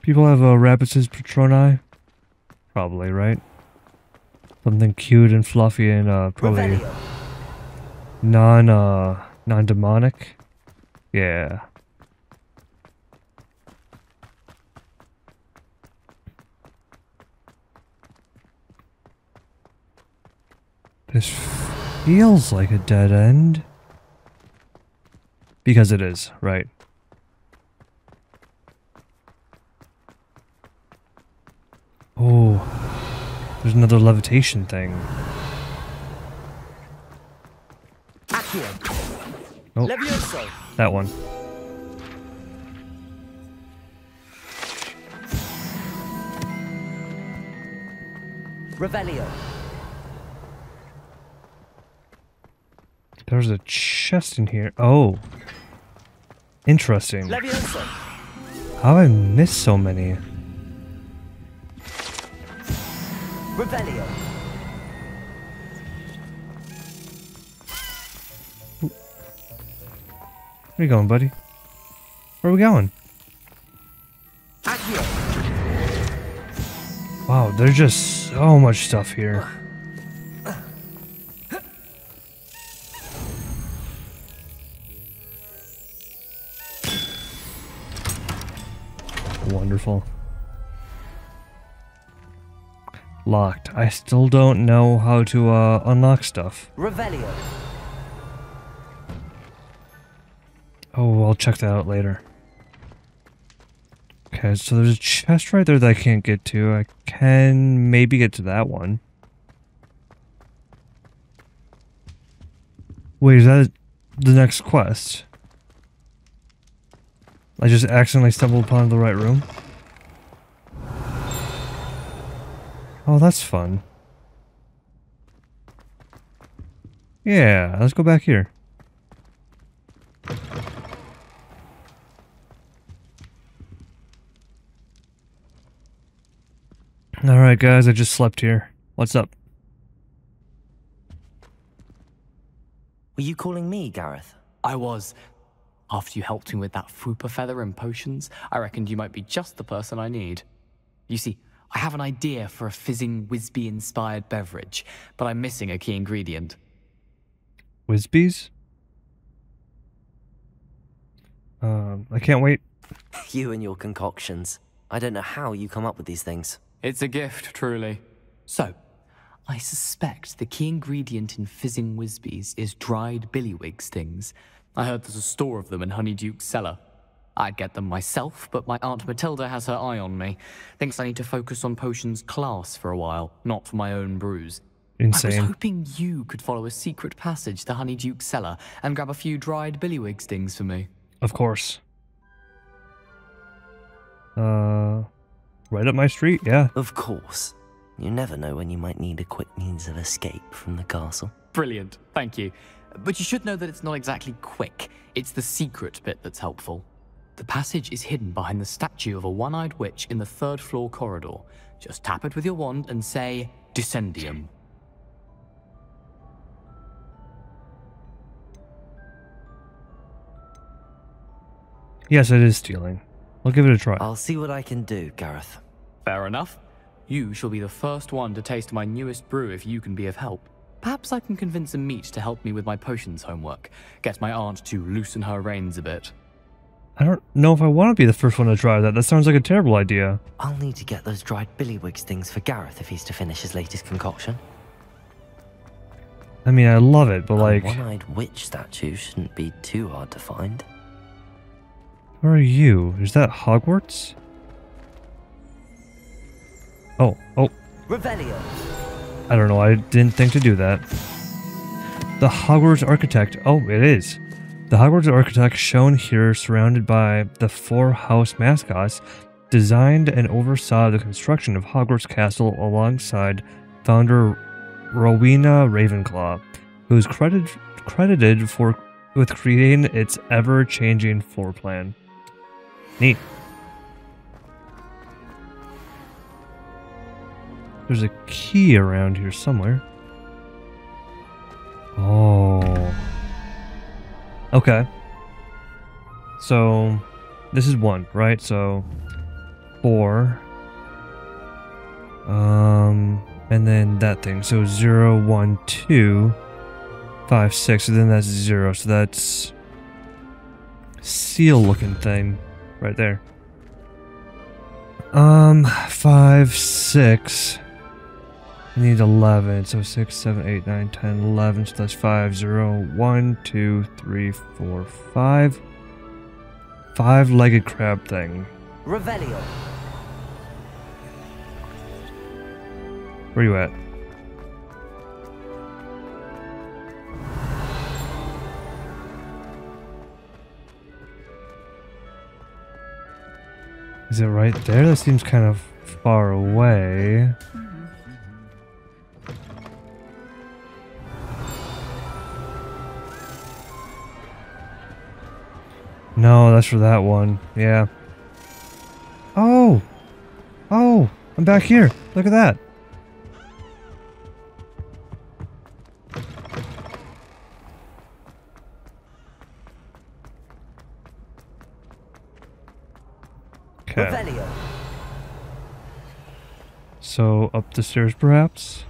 People have rabbits as Patroni. Probably, right? Something cute and fluffy and probably non-demonic. Yeah. This feels like a dead end. Because it is, right? Oh, there's another levitation thing. Oh, that one. Revelio. There's a chest in here. Oh. Interesting. How have I missed so many? Revelio. Where are you going, buddy? Where are we going? Accio. Wow, there's just so much stuff here. Wonderful. Locked. I still don't know how to unlock stuff. Revelio. Oh, I'll check that out later. Okay, so there's a chest right there that I can't get to. I can maybe get to that one. Wait, is that the next quest? I just accidentally stumbled upon the right room. Oh, that's fun. Yeah, let's go back here. Alright guys, I just slept here. What's up? Were you calling me, Gareth? I was. After you helped me with that fupa feather and potions, I reckoned you might be just the person I need. You see, I have an idea for a Fizzing Whizzbee-inspired beverage, but I'm missing a key ingredient. Whizzbees? I can't wait. You and your concoctions. I don't know how you come up with these things. It's a gift, truly. So, I suspect the key ingredient in Fizzing Whizzbees is dried billywig stings. I heard there's a store of them in Honeydukes' cellar. I'd get them myself, but my Aunt Matilda has her eye on me. Thinks I need to focus on potions class for a while, not for my own brews. Insane. I was hoping you could follow a secret passage to Honeydukes' cellar and grab a few dried billywig stings for me. Of course. Right up my street, yeah. Of course. You never know when you might need a quick means of escape from the castle. Brilliant, thank you. But you should know that it's not exactly quick. It's the secret bit that's helpful. The passage is hidden behind the statue of a one-eyed witch in the third floor corridor. Just tap it with your wand and say, Descendium. Yes, it is stealing. I'll give it a try. I'll see what I can do, Gareth. Fair enough. You shall be the first one to taste my newest brew if you can be of help. Perhaps I can convince a meat to help me with my potions homework. Get my aunt to loosen her reins a bit. I don't know if I want to be the first one to try that. That sounds like a terrible idea. I'll need to get those dried billywig things for Gareth if he's to finish his latest concoction. I mean, I love it, but like... A one-eyed witch statue shouldn't be too hard to find. Where are you? Is that Hogwarts? Oh, oh. Revelio. I don't know. I didn't think to do that. The Hogwarts architect. Oh, it is. The Hogwarts architect shown here, surrounded by the four house mascots, designed and oversaw the construction of Hogwarts Castle alongside founder Rowena Ravenclaw, who is credited with creating its ever-changing floor plan. Neat. There's a key around here somewhere. Oh. Okay. So, this is one, right? So, four. And then that thing. So, 0, 1, 2, 5, 6. And then that's 0. So, that's seal-looking thing right there. 5, 6. I need 11, so 6, 7, 8, 9, 10, 11, so that's 5, 0, 1, 2, 3, 4, 5. Five-legged crab thing. Revelio. Where you at? Is it right there? That seems kind of far away. No, that's for that one. Yeah. Oh! Oh! I'm back here! Look at that! Okay. So, up the stairs perhaps?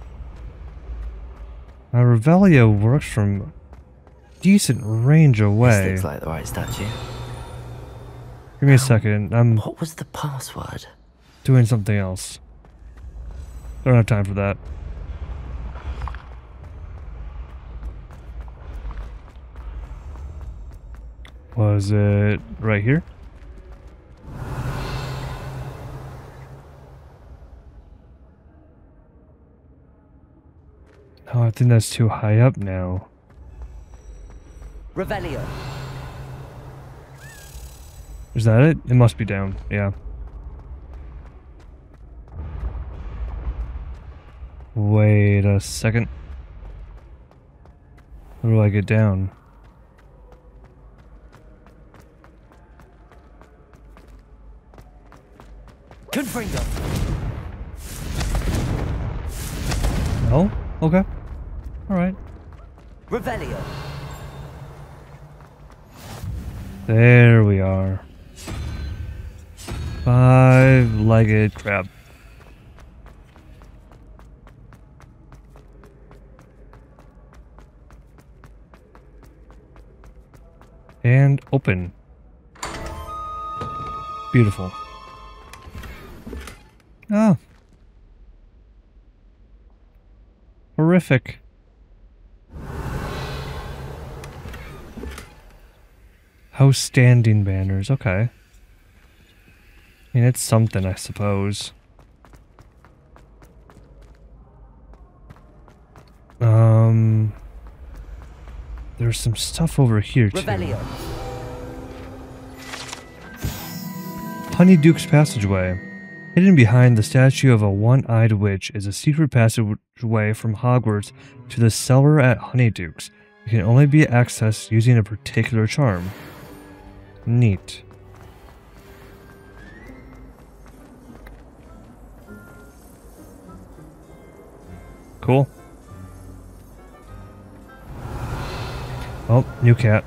Now, Revelio works from decent range away. This looks like the right statue. Give me a second. What was the password? Doing something else. Don't have time for that. Was it right here? Oh, I think that's too high up now. Revelio. Is that it? It must be down, yeah. Wait a second. How do I get down? Confringo. No? Okay. Alright. Revelio. There we are. Five-legged crab. And open. Beautiful. Ah. Horrific. House standing banners, okay. I mean, it's something, I suppose. There's some stuff over here, too. Rebellion. Honeydukes Passageway. Hidden behind the statue of a one-eyed witch is a secret passageway from Hogwarts to the cellar at Honeydukes. It can only be accessed using a particular charm. Neat. Cool. Oh, new cat.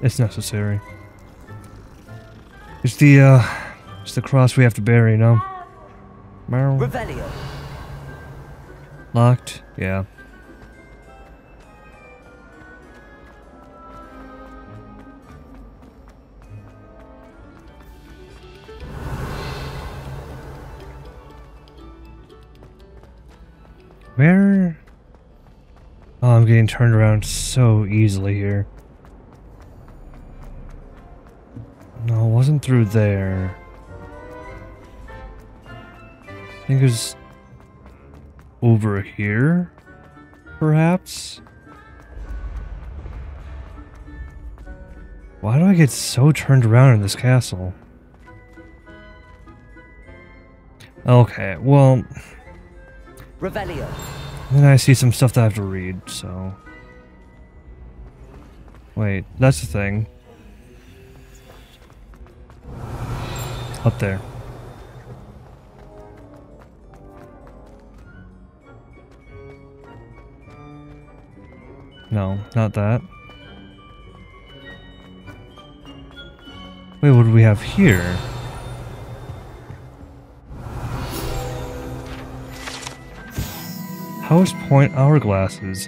It's necessary. It's the cross we have to bear, you know? Rebellion. Locked, yeah. Where? Oh, I'm getting turned around so easily here. No, it wasn't through there. I think it was over here, perhaps? Why do I get so turned around in this castle? Okay, well... Revelio. Then I see some stuff that I have to read, so... Wait, that's the thing. Up there. No, not that. Wait, what do we have here? House Point Hourglasses.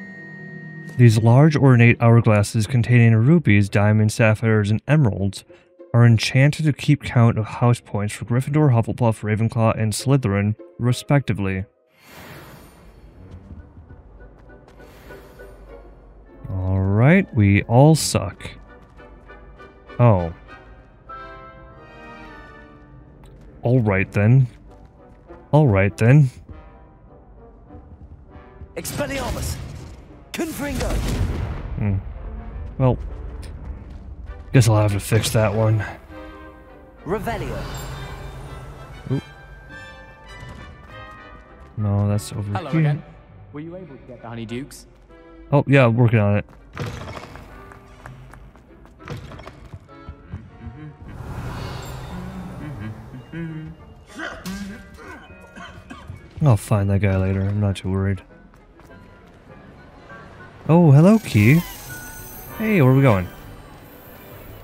These large ornate hourglasses containing rupees, diamonds, sapphires, and emeralds are enchanted to keep count of house points for Gryffindor, Hufflepuff, Ravenclaw, and Slytherin, respectively. Alright, we all suck. Oh. Alright then. Alright then. Expelliarmus! Confringo! Hmm. Well, guess I'll have to fix that one. Revelio. Ooh. No, that's over here. Hello again. Were you able to get the Honeydukes? Oh, yeah, I'm working on it. I'll find that guy later. I'm not too worried. Oh, hello, Key. Hey, where are we going?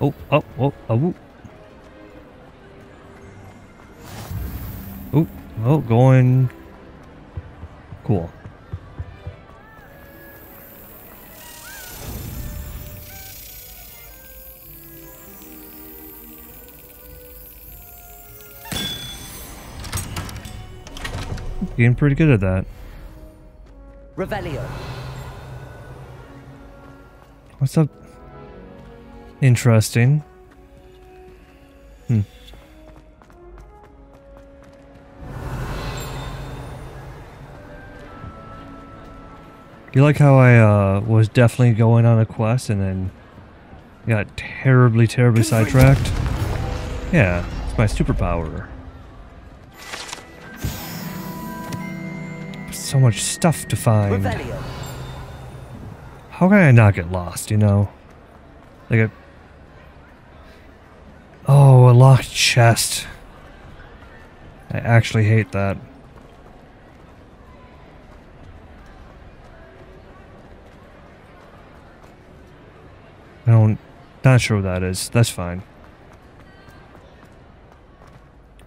Oh, oh, oh, oh. Oh, oh, going. Cool. Getting pretty good at that. Revelio. What's up? Interesting. You like how I was definitely going on a quest and then got terribly sidetracked? Yeah, it's my superpower. So much stuff to find. Revelio. How can I not get lost, you know? Like a... Oh, a locked chest. I actually hate that. I don't... Not sure what that is. That's fine.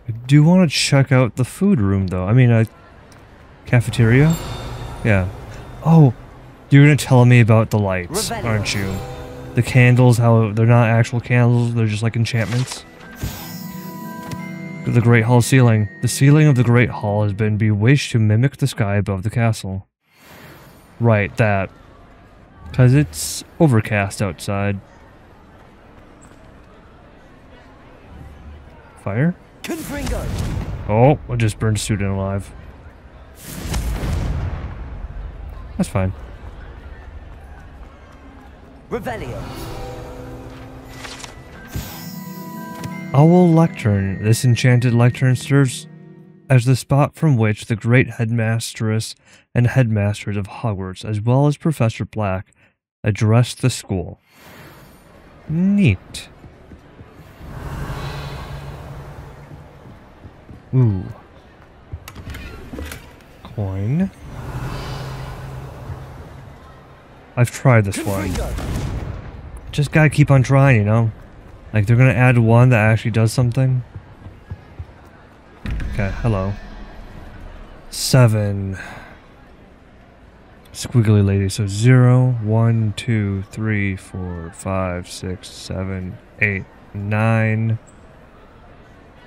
I do want to check out the food room, though. I mean, cafeteria? Yeah. Oh, you're going to tell me about the lights, aren't you? The candles, how they're not actual candles, they're just like enchantments. The Great Hall ceiling. The ceiling of the Great Hall has been bewitched to mimic the sky above the castle. Right, that. Because it's overcast outside. Fire? Confringo. Oh, I just burned a student alive. That's fine. Revelio. Owl Lectern. This enchanted lectern serves as the spot from which the great headmistress and headmasters of Hogwarts, as well as Professor Black, addressed the school. Neat. Ooh. Coin. I've tried this one. Just gotta keep on trying, you know? Like, they're gonna add one that actually does something. Okay, hello. 7. Squiggly lady, so 0, 1, 2, 3, 4, 5, 6, 7, 8, 9.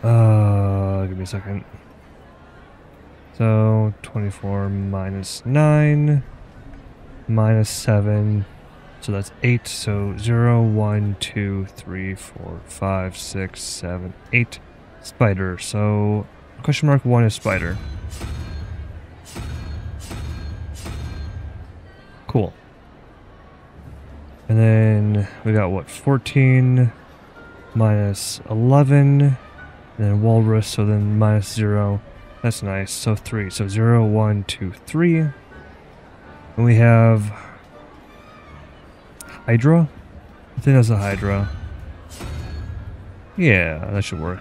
Give me a second. So, 24 minus 9, minus 7, so that's 8, so 0, 1, 2, 3, 4, 5, 6, 7, 8, spider, so question mark 1 is spider. Cool. And then we got what, 14, minus 11, and then walrus, so then minus 0. That's nice. So 3. So 0, 1, 2, 3. And we have Hydra? I think that's a Hydra. Yeah, that should work.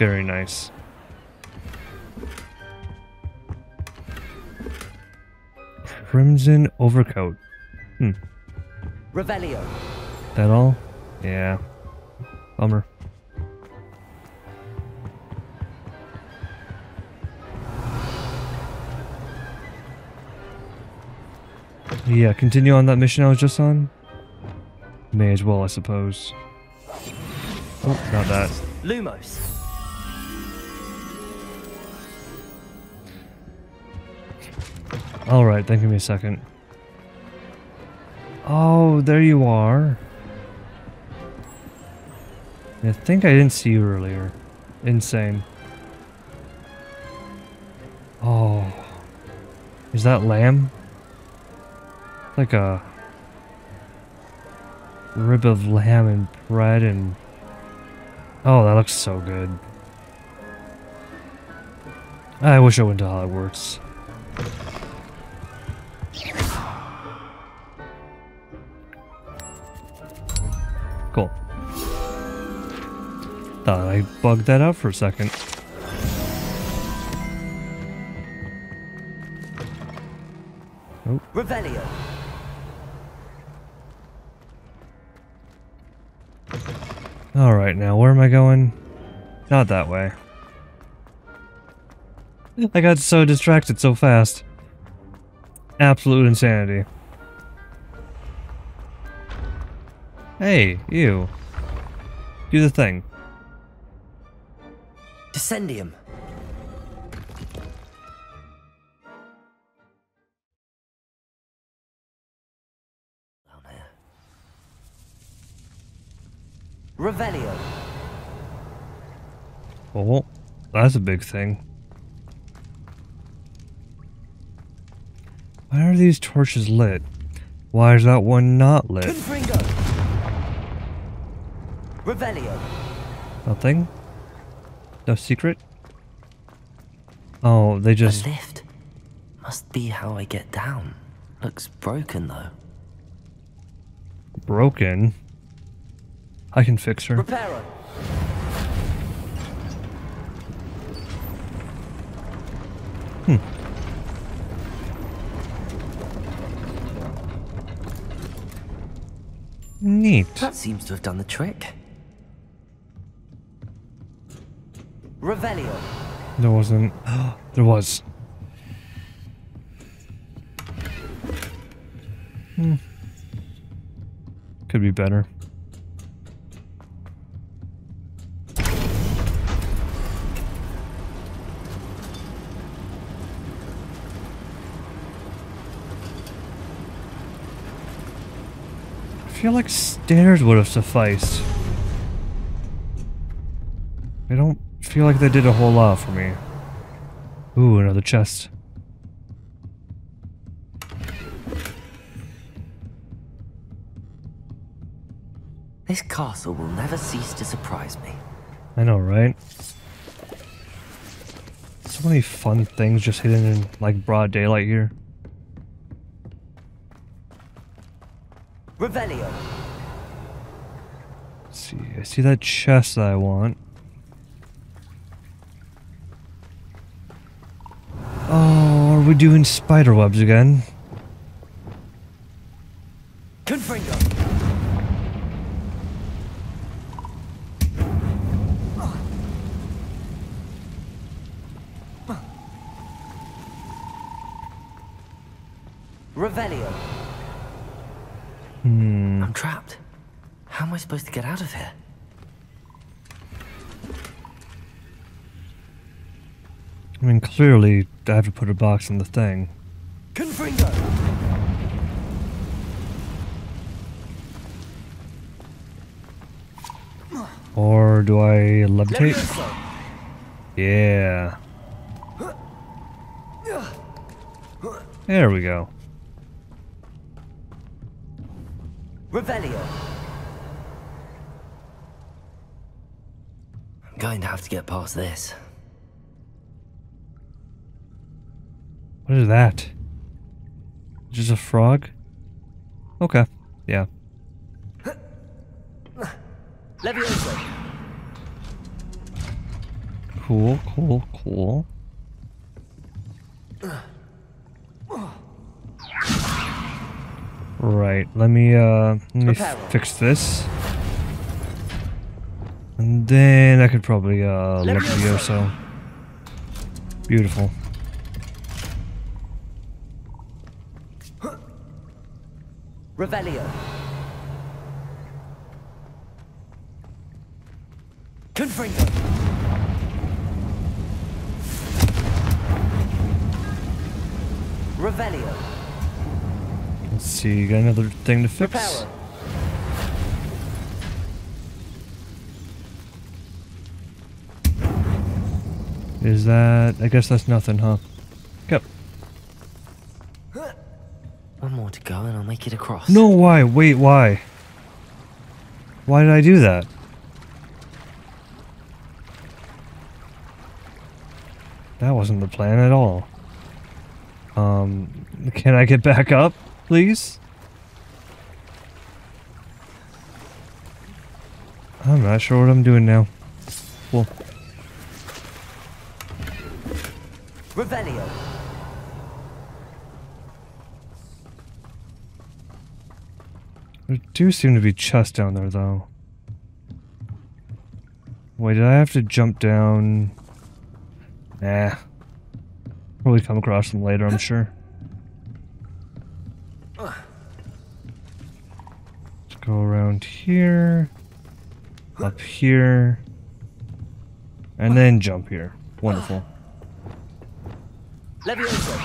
Very nice. Crimson overcoat. Revelio. That all? Yeah. Bummer. Yeah, continue on that mission I was just on. May as well, I suppose. Oh, not that. Lumos. Alright, then give me a second. Oh, there you are. I think I didn't see you earlier. Insane. Oh. Is that lamb? Like a rib of lamb and bread and... Oh, that looks so good. I wish I went to Hogwarts. Cool. Thought I bugged that out for a second. Oh. Revelio. Alright, now where am I going? Not that way. I got so distracted so fast. Absolute insanity. Hey, you. Do the thing. Descendium. Revelio. Oh, that's a big thing. Why are these torches lit? Why is that one not lit? Confringo. Revelio. Nothing? No secret? Oh, they just... A lift. Must be how I get down. Looks broken though. Broken? I can fix her. Repair her. Neat. That seems to have done the trick. Revelio. There wasn't. There was. Could be better. I feel like stairs would have sufficed. I don't feel like they did a whole lot for me. Ooh, another chest. This castle will never cease to surprise me. I know, right? So many fun things just hidden in like broad daylight here. Revelio. See, I see that chest that I want. Oh, are we doing spider webs again? Confringo. Revelio. I'm trapped. How am I supposed to get out of here? I mean, clearly, I have to put a box in the thing. Confringo. Or do I levitate? Yeah. There we go. Revelio. I'm going to have to get past this. What is that? Just a frog? Okay. Yeah. Leviosa. Cool, cool, cool. Right, let me fix this. And then I could probably Leviosa. Beautiful. Revelio. Confringo. Revelio. Let's see, got another thing to fix. Repower. Is that... I guess that's nothing, huh? Yep. One more to go and I'll make it across. No, why? Wait, why? Why did I do that? That wasn't the plan at all. Can I get back up, please? I'm not sure what I'm doing now. Cool. Revelio. There do seem to be chests down there, though. Wait, did I have to jump down? Nah. Probably come across them later, I'm sure. Let's go around here. Up here. And then jump here. Wonderful. Leviosa.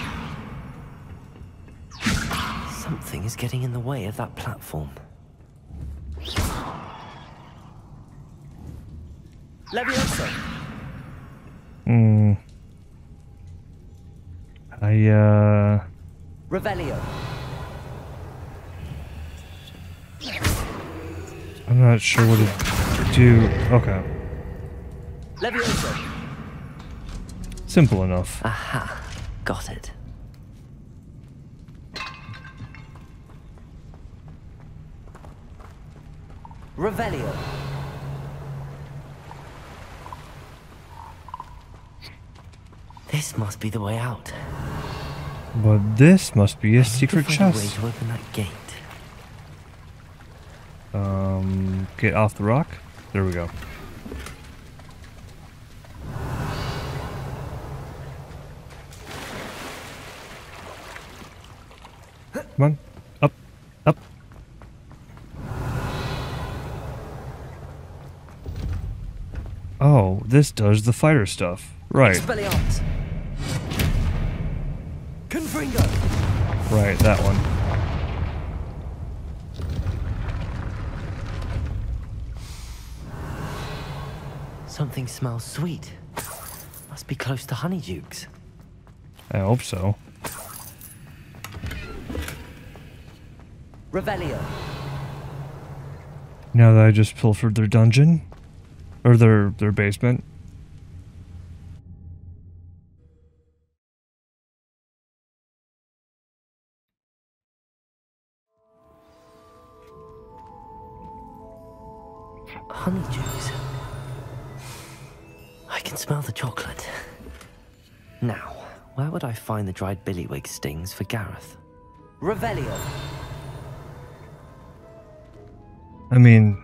Something is getting in the way of that platform. Leviosa. Hmm. Revelio. I'm not sure what to do. Okay. Leviosa. Simple enough. Aha. Got it. Revelio. This must be the way out. But this must be a secret chest. To open that gate. Get off the rock. There we go. Come on. Up. Up. Oh, this does the fighter stuff. Right. Confringo. Right, that one. Something smells sweet. Must be close to Honeydukes. I hope so. Revelio. Now that I just pilfered their dungeon. Or their basement. Honeydews. I can smell the chocolate. Now, where would I find the dried billywig stings for Gareth? Revelio. I mean,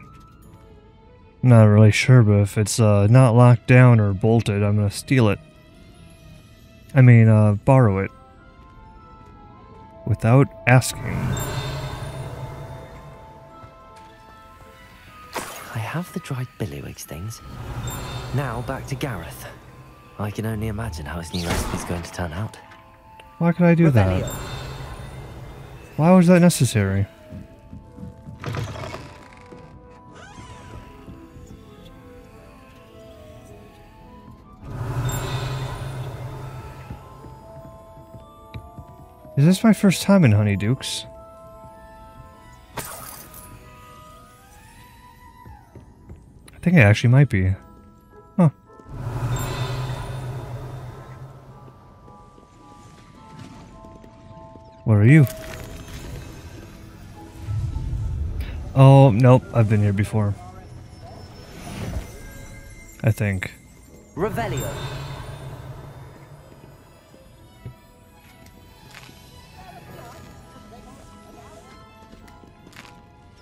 not really sure, but if it's not locked down or bolted, I'm gonna steal it. I mean, borrow it. Without asking. I have the dried billywig things. Now back to Gareth. I can only imagine how his new recipe's going to turn out. Why could I do Revelio. That? Why was that necessary? Is this my first time in Honeydukes? I think it actually might be. Huh. What are you? Oh, nope. I've been here before. I think. Revelio.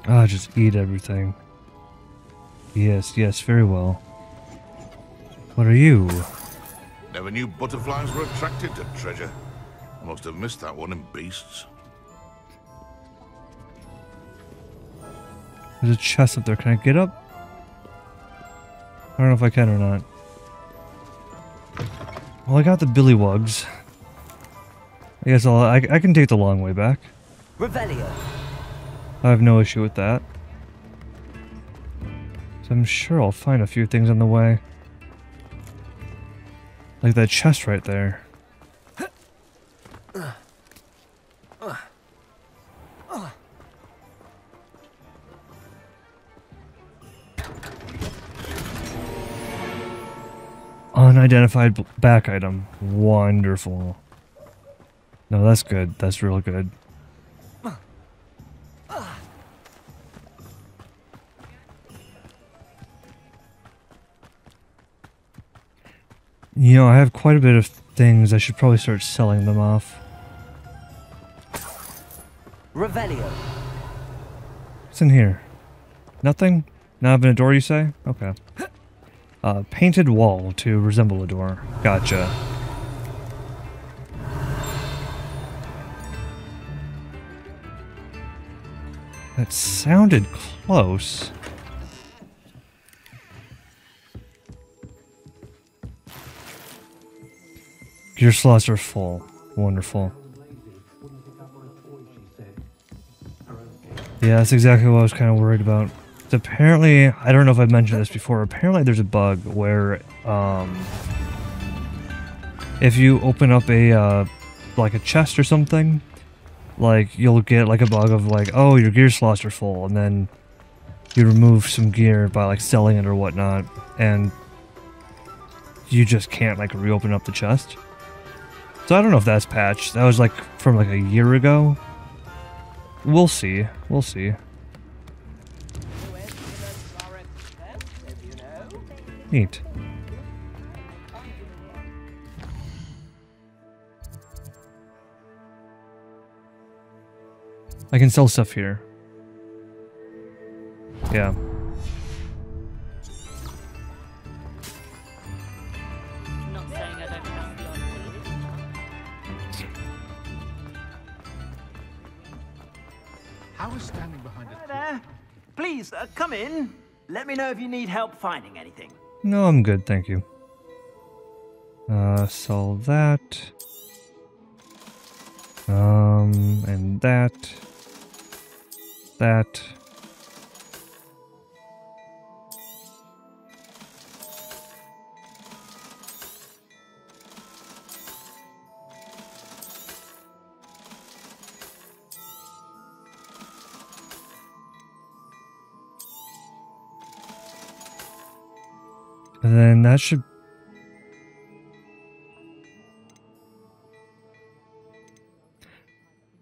Ah, just eat everything. Yes, yes, very well. What are you? Never knew butterflies were attracted to treasure. I must have missed that one in beasts. There's a chest up there. Can I get up? I don't know if I can or not. Well, I got the billywugs. I guess I can take the long way back. Revelio. I have no issue with that. So I'm sure I'll find a few things on the way. Like that chest right there. Unidentified back item. Wonderful. No, that's good. That's real good. You know, I have quite a bit of things. I should probably start selling them off. Revelio. What's in here? Nothing? Not even a door, you say? Okay. Painted wall to resemble a door. Gotcha. That sounded close. Your slots are full. Wonderful. Yeah, that's exactly what I was kind of worried about. So apparently, I don't know if I've mentioned this before, apparently there's a bug where if you open up a like a chest or something, like you'll get like a bug of like, oh, your gear slots are full, and then you remove some gear by like selling it or whatnot, and you just can't like reopen up the chest. So I don't know if that's patched. That was like from like a year ago. We'll see. We'll see. Neat. I can sell stuff here. Yeah. I was standing behind it. There. Please come in. Let me know if you need help finding anything. No, I'm good, thank you. Sell that. And that. That. And then that should...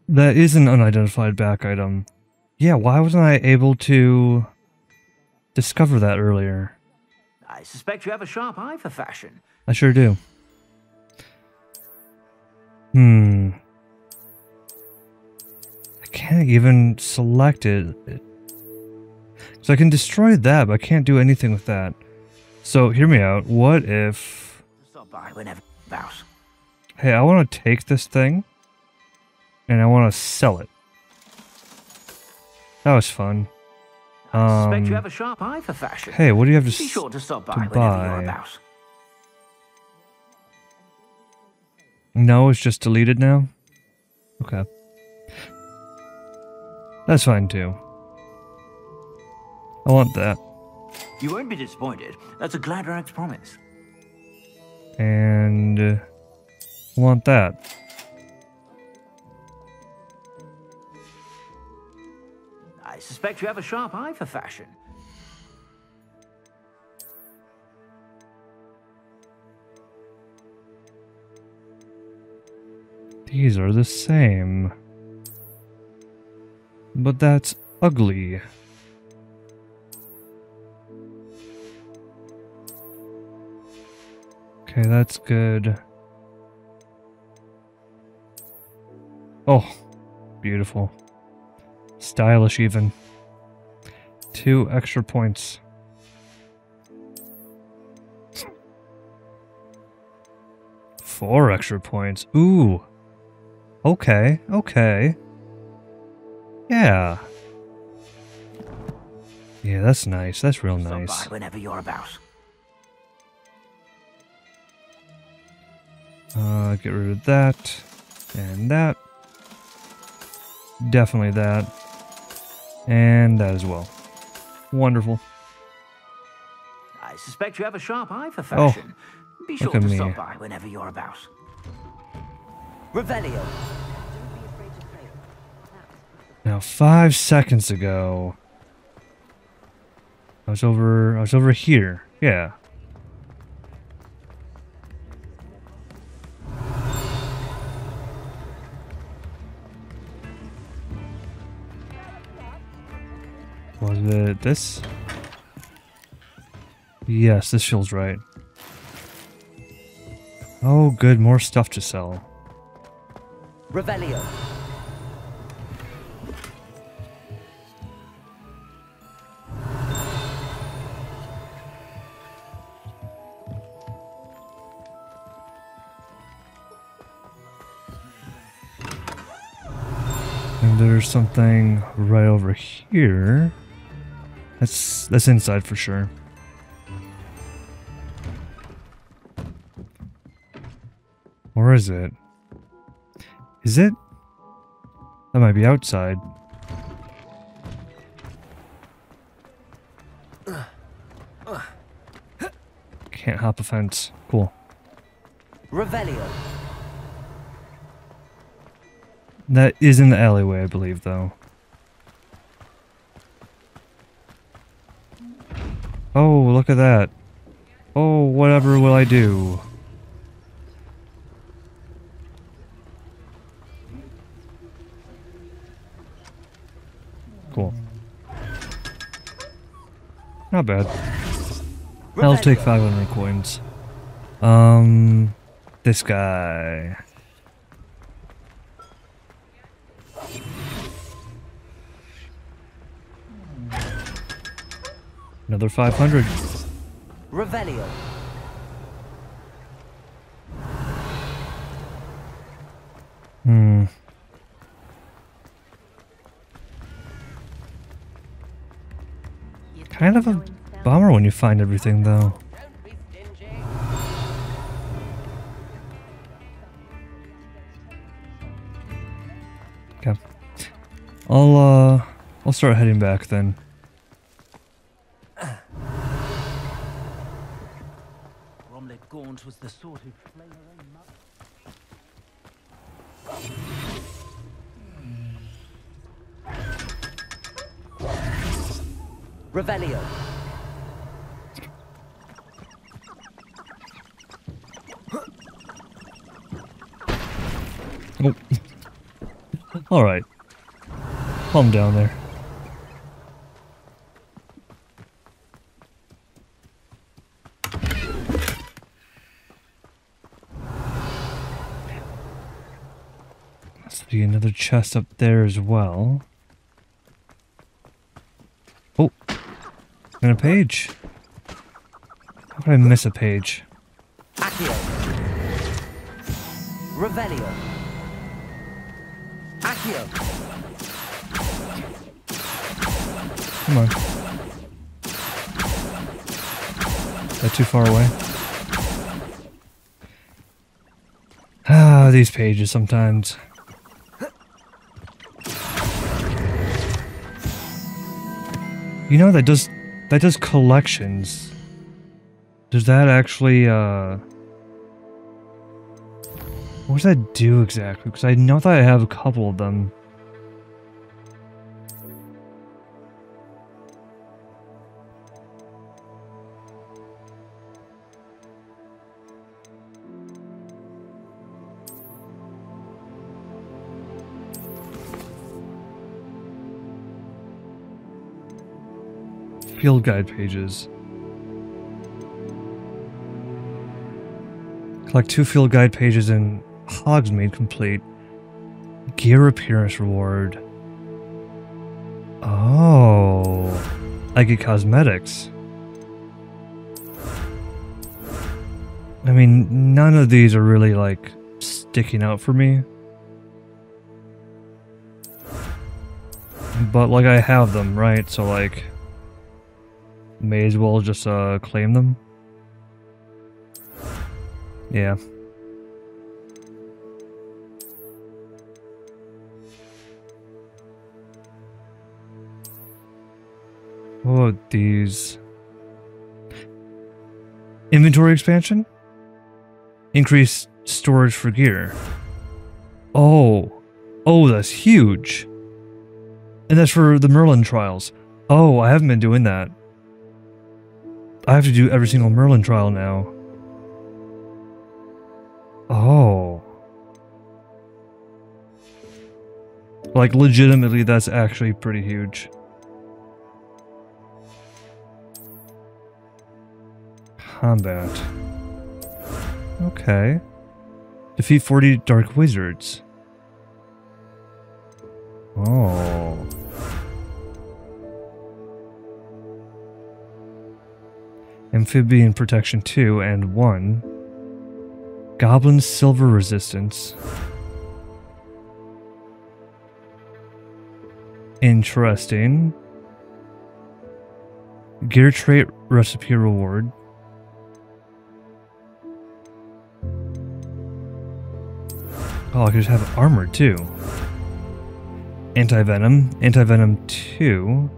That is an unidentified back item. Yeah, why wasn't I able to discover that earlier? I suspect you have a sharp eye for fashion. I sure do. Hmm. I can't even select it. So I can destroy that, but I can't do anything with that. So, hear me out. What if... Hey, I want to take this thing, and I want to sell it. That was fun. I suspect you have a sharp eye for fashion. Hey, what do you have to, buy? No, it's just deleted now? Okay. That's fine, too. I want that. You won't be disappointed. That's a Gladrax promise. And want that. I suspect you have a sharp eye for fashion. These are the same. But that's ugly. Okay, that's good. Oh, beautiful. Stylish even. 2 extra points. Four extra points. Ooh. Okay, okay. Yeah. Yeah, that's nice. That's real nice. Stop by whenever you're about. Get rid of that, and that. Definitely that. And that as well. Wonderful. I suspect you have a sharp eye for fashion. Oh, be sure to stop by whenever you're about. Revelio. Now, 5 seconds ago, I was over here. Yeah. Was it this? Yes, this feels right. Oh, good, more stuff to sell. Revelio. And there's something right over here. That's inside for sure. Or is it? Is it? That might be outside. Can't hop a fence. Cool. Revelio. That is in the alleyway, I believe, though. Oh, look at that. Oh, whatever will I do? Cool. Not bad. I'll take 500 coins. This guy. Another 500. Revelio. Kind of a bummer when you find everything, though. Okay. I'll start heading back then. Was the sort who played her own mother. Revelio. Oh. All right. Calm down there. Another chest up there as well. Oh, and a page. How could I miss a page? Accio. Revelio. Accio. Come on. Is that too far away? Ah, these pages sometimes. You know, that does collections. Does that actually, what does that do exactly? Because I know that I have a couple of them. Field guide pages. Collect 2 field guide pages in Hogsmeade complete. Gear appearance reward. Oh, I get cosmetics. I mean, none of these are really like sticking out for me. But like I have them, right? So like may as well just claim them. Yeah. What about these? Inventory expansion? Increased storage for gear. Oh. Oh, that's huge. And that's for the Merlin trials. Oh, I haven't been doing that. I have to do every single Merlin trial now. Oh. Like, legitimately, that's actually pretty huge. Combat. Okay. Defeat 40 dark wizards. Oh. Amphibian protection 2 and 1. Goblin silver resistance. Interesting. Gear trait recipe reward. Oh, I could just have armor too. Anti-venom. Anti-venom 2.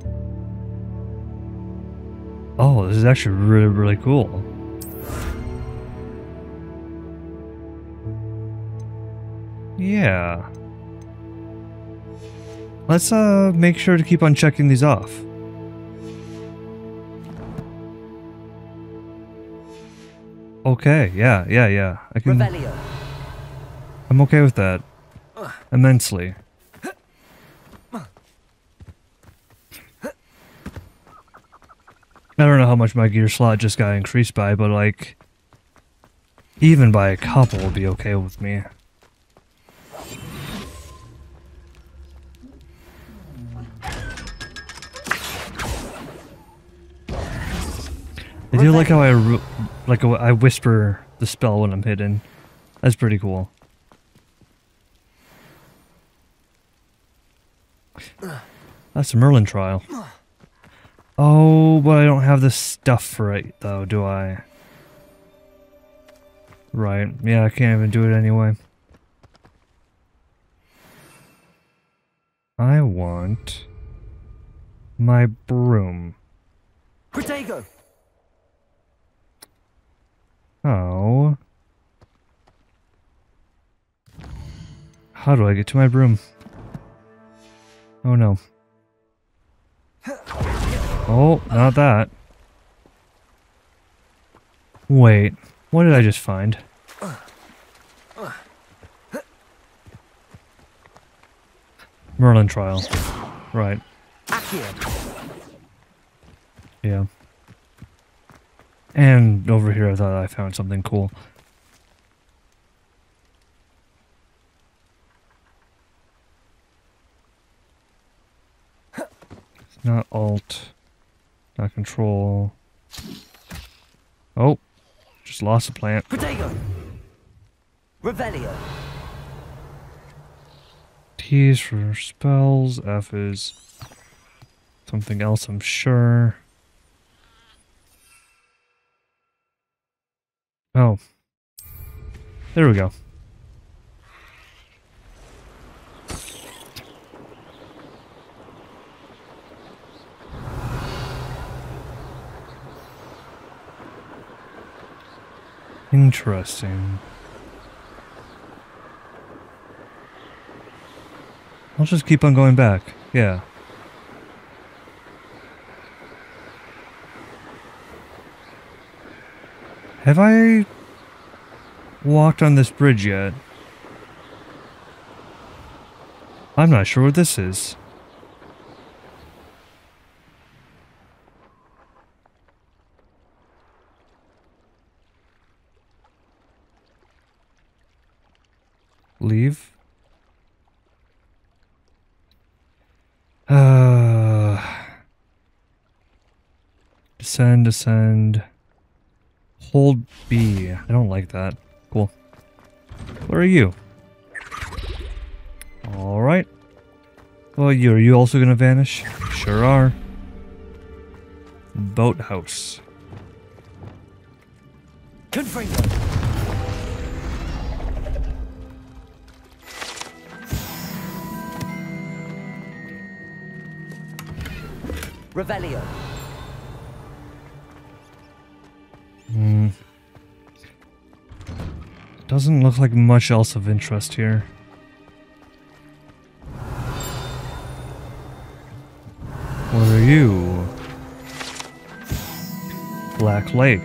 Oh, this is actually really, really cool. Yeah. Let's make sure to keep on checking these off. Okay, yeah. I can. Revelio. I'm okay with that. Immensely. I don't know how much my gear slot just got increased by, but like, even by a couple would be okay with me. I do like how I whisper the spell when I'm hidden. That's pretty cool. That's a Merlin trial. Oh, but I don't have the stuff for it, though, do I? Right. Yeah, I can't even do it anyway. I want my broom. Protego. Oh. How do I get to my broom? Oh, no. Oh, not that. Wait, what did I just find? Merlin trial. Right. Yeah. And over here I thought I found something cool. It's not alt. Not control. Oh, just lost a plant. Protego. Revelio. T is for spells. F is something else, I'm sure. Oh, there we go. Interesting. I'll just keep on going back. Yeah. Have I walked on this bridge yet? I'm not sure what this is. Leave. Descend. Hold B. I don't like that. Cool. Where are you? Alright. Well, are you also gonna vanish? Sure are. Boathouse. Confringo. Revelio. Hmm. Doesn't look like much else of interest here. What are you? Black Lake.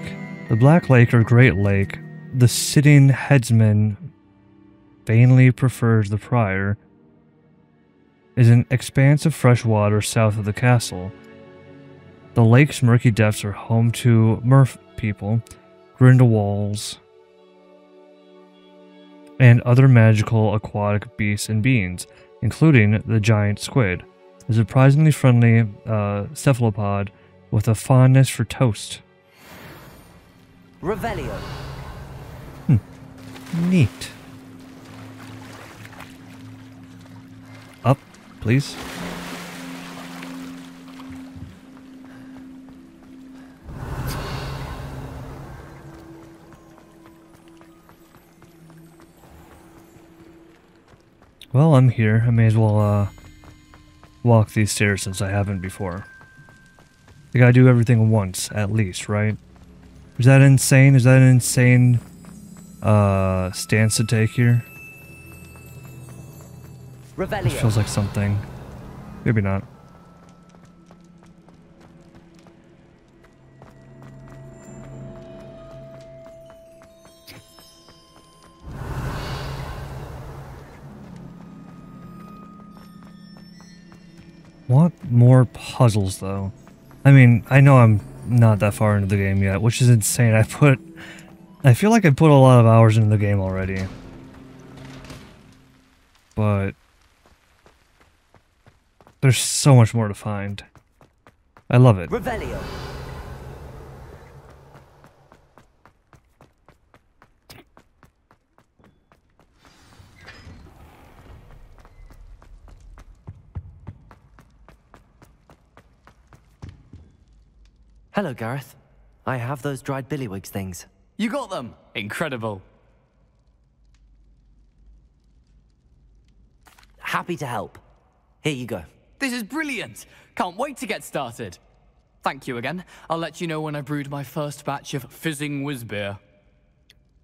The Black Lake or Great Lake, the sitting headsman vainly prefers the prior, is an expanse of fresh water south of the castle. The lake's murky depths are home to Merf people, Grindelwalds, and other magical aquatic beasts and beings, including the giant squid, a surprisingly friendly cephalopod with a fondness for toast. Revelio. Neat. Up, please. Well, I'm here. I may as well walk these stairs since I haven't before. I gotta do everything once, at least, right? Is that insane? Is that an insane stance to take here? Revelio. This feels like something. Maybe not. Want more puzzles though. I mean, I know I'm not that far into the game yet, which is insane. I feel like I put a lot of hours into the game already. But there's so much more to find. I love it. Revelio. Hello, Gareth. I have those dried billywig things. You got them! Incredible. Happy to help. Here you go. This is brilliant! Can't wait to get started. Thank you again. I'll let you know when I brewed my first batch of Fizzing Whizzbeer.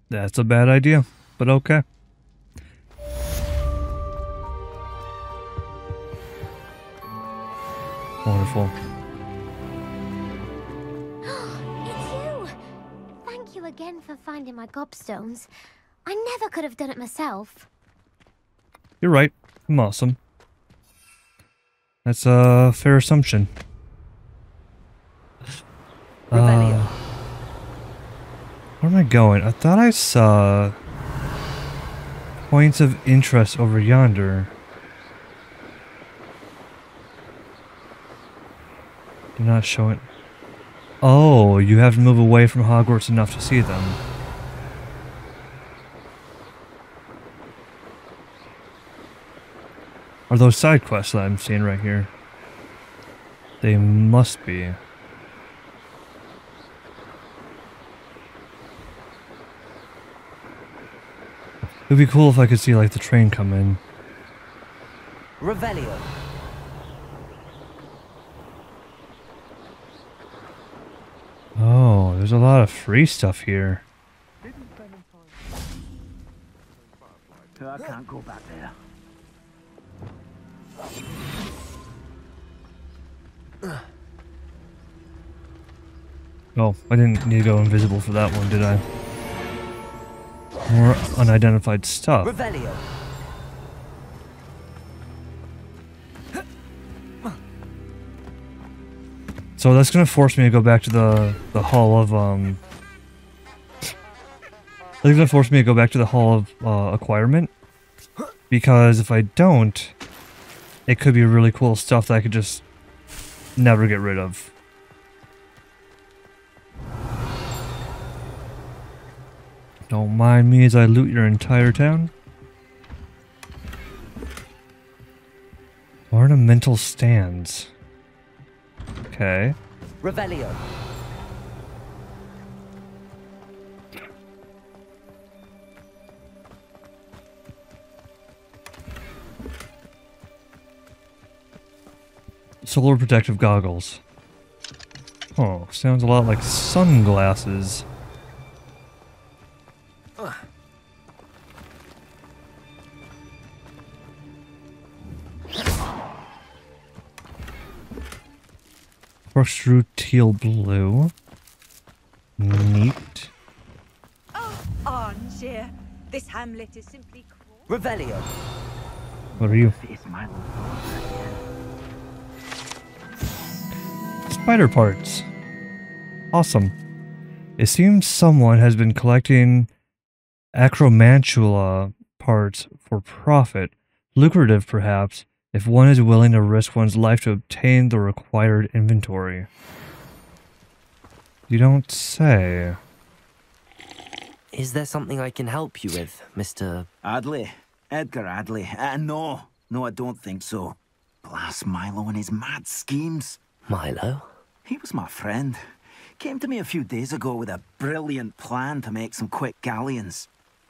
That's a bad idea, but okay. Wonderful. Again for finding my gobstones. I never could have done it myself. You're right. I'm awesome. That's a fair assumption. Where am I going? I thought I saw points of interest over yonder. They're not showing. Oh, you have to move away from Hogwarts enough to see them. Are those side quests that I'm seeing right here? They must be. It would be cool if I could see, like, the train come in. Revelio. Oh, there's a lot of free stuff here. I can't go back there. Oh, I didn't need to go invisible for that one, did I? More unidentified stuff. Revelio. So that's gonna force me to go back to the hall of That's gonna force me to go back to the hall of acquirement, because if I don't, it could be really cool stuff that I could just never get rid of. Don't mind me as I loot your entire town. Ornamental stands. Okay. Revelio. Solar protective goggles. Oh, sounds a lot like sunglasses. Brush through teal blue. Neat. Oh, Anne, dear. This hamlet is simply called Revelio. What are you? Spider parts. Awesome. It seems someone has been collecting Acromantula parts for profit. Lucrative, perhaps, if one is willing to risk one's life to obtain the required inventory. You don't say. Is there something I can help you with, Mr. Adley? Edgar Adley? No, I don't think so. Blast Milo and his mad schemes. Milo? He was my friend. Came to me a few days ago with a brilliant plan to make some quick galleons.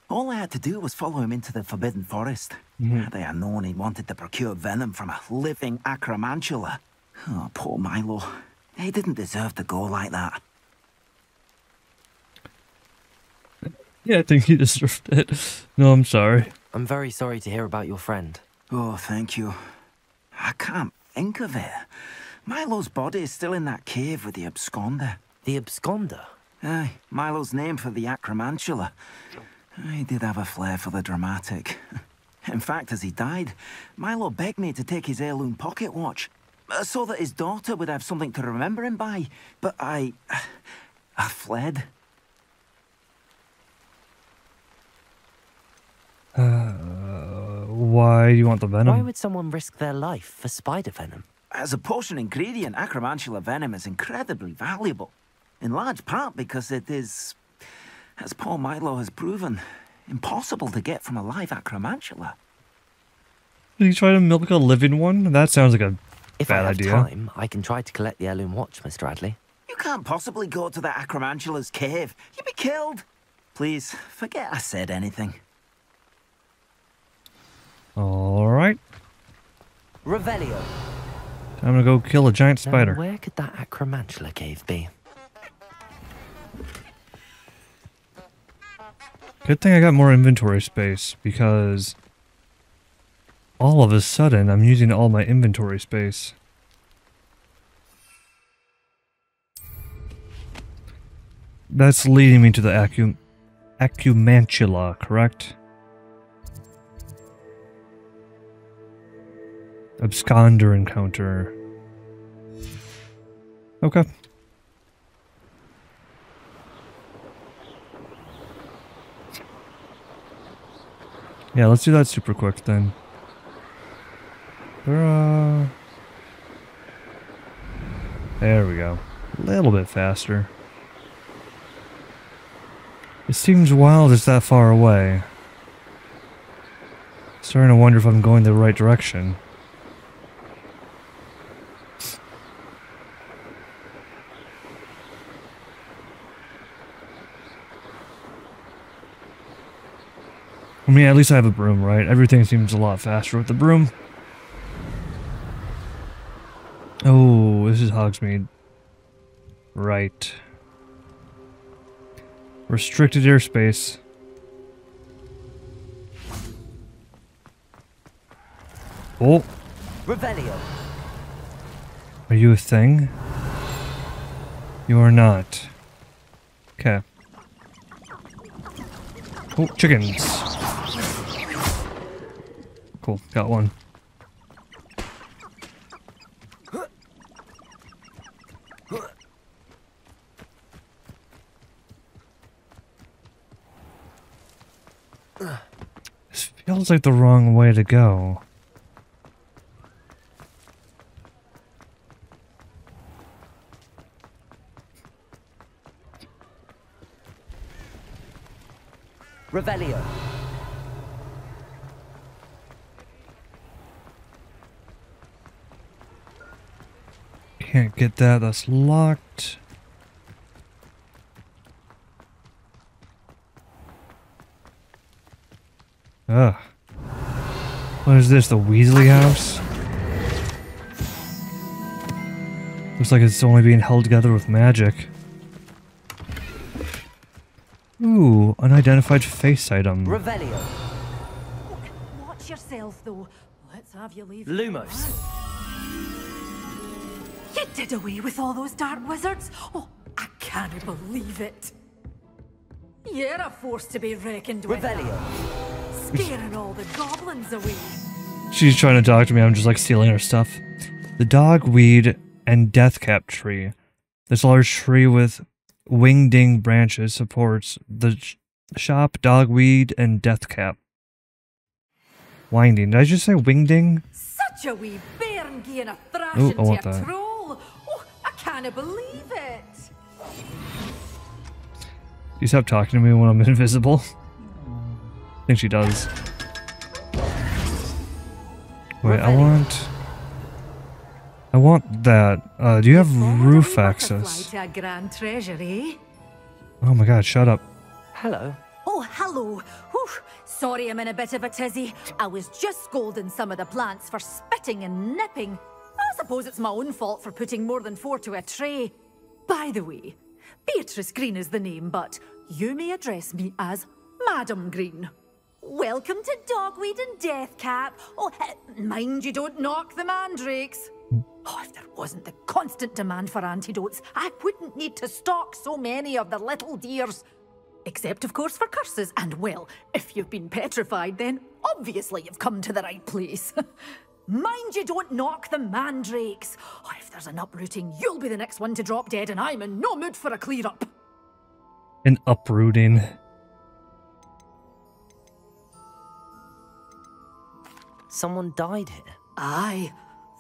All I had to do was follow him into the Forbidden Forest. Had I known he wanted to procure venom from a living Acromantula. Oh, poor Milo. He didn't deserve to go like that. Yeah, I think he deserved it. No, I'm sorry. I'm very sorry to hear about your friend. Oh, thank you. I can't think of it. Milo's body is still in that cave with the absconder. The absconder? Aye, Milo's name for the Acromantula. I did have a flair for the dramatic. In fact, as he died, Milo begged me to take his heirloom pocket watch, so that his daughter would have something to remember him by. But I fled. Why do you want the venom? Why would someone risk their life for spider venom? As a potion ingredient, Acromantula venom is incredibly valuable. In large part because it is, as poor Milo has proven, impossible to get from a live Acromantula. Did you try to milk a living one? That sounds like a bad idea. If I have time, I can try to collect the heirloom watch, Mr. Adley. You can't possibly go to the Acromantula's cave. You'd be killed. Please, forget I said anything. Alright. Revelio. I'm gonna go kill a giant spider. Now, where could that Acromantula cave be? Good thing I got more inventory space, because all of a sudden I'm using all my inventory space. That's leading me to the Acromantula, correct? Absconder encounter. Okay. Yeah, let's do that super quick then. There we go. A little bit faster. It seems wild it's that far away. Starting to wonder if I'm going the right direction. I mean, at least I have a broom, right? Everything seems a lot faster with the broom. Oh, this is Hogsmeade. Right. Restricted airspace. Oh. Revelio. Are you a thing? You are not. Okay. Oh, chickens. Cool, got one. This feels like the wrong way to go. Revelio. Can't get that, that's locked. Ugh. What is this, the Weasley house? Looks like it's only being held together with magic. Ooh, unidentified face item. Revelio. Watch yourself though. Let's have you leave. Lumos. You did away with all those dark wizards! Oh, I can't believe it! You're a force to be reckoned with. Revelio. Scaring all the goblins away. She's trying to talk to me, I'm just like stealing her stuff. The Dogweed and Deathcap tree. This large tree with wingding branches supports the shop Dogweed and Deathcap. Winding. Did I just say wingding? Such a wee bairn giving a thrash into a troll. I believe it. You stop talking to me when I'm invisible. I think she does. Wait, I want that. Do you have roof access? Oh my god, shut up. Hello. Oh, hello. Whew. Sorry I'm in a bit of a tizzy. I was just scolding some of the plants for spitting and nipping. I suppose it's my own fault for putting more than 4 to a tray. By the way, Beatrice Green is the name, but you may address me as Madam Green. Welcome to Dogweed and Deathcap. Oh, mind you don't knock the mandrakes. Oh, if there wasn't the constant demand for antidotes, I wouldn't need to stock so many of the little dears. Except, of course, for curses. And, well, if you've been petrified, then obviously you've come to the right place. Mind you don't knock the mandrakes. Oh, if there's an uprooting, you'll be the next one to drop dead, and I'm in no mood for a clear-up. An uprooting... Someone died here. Aye.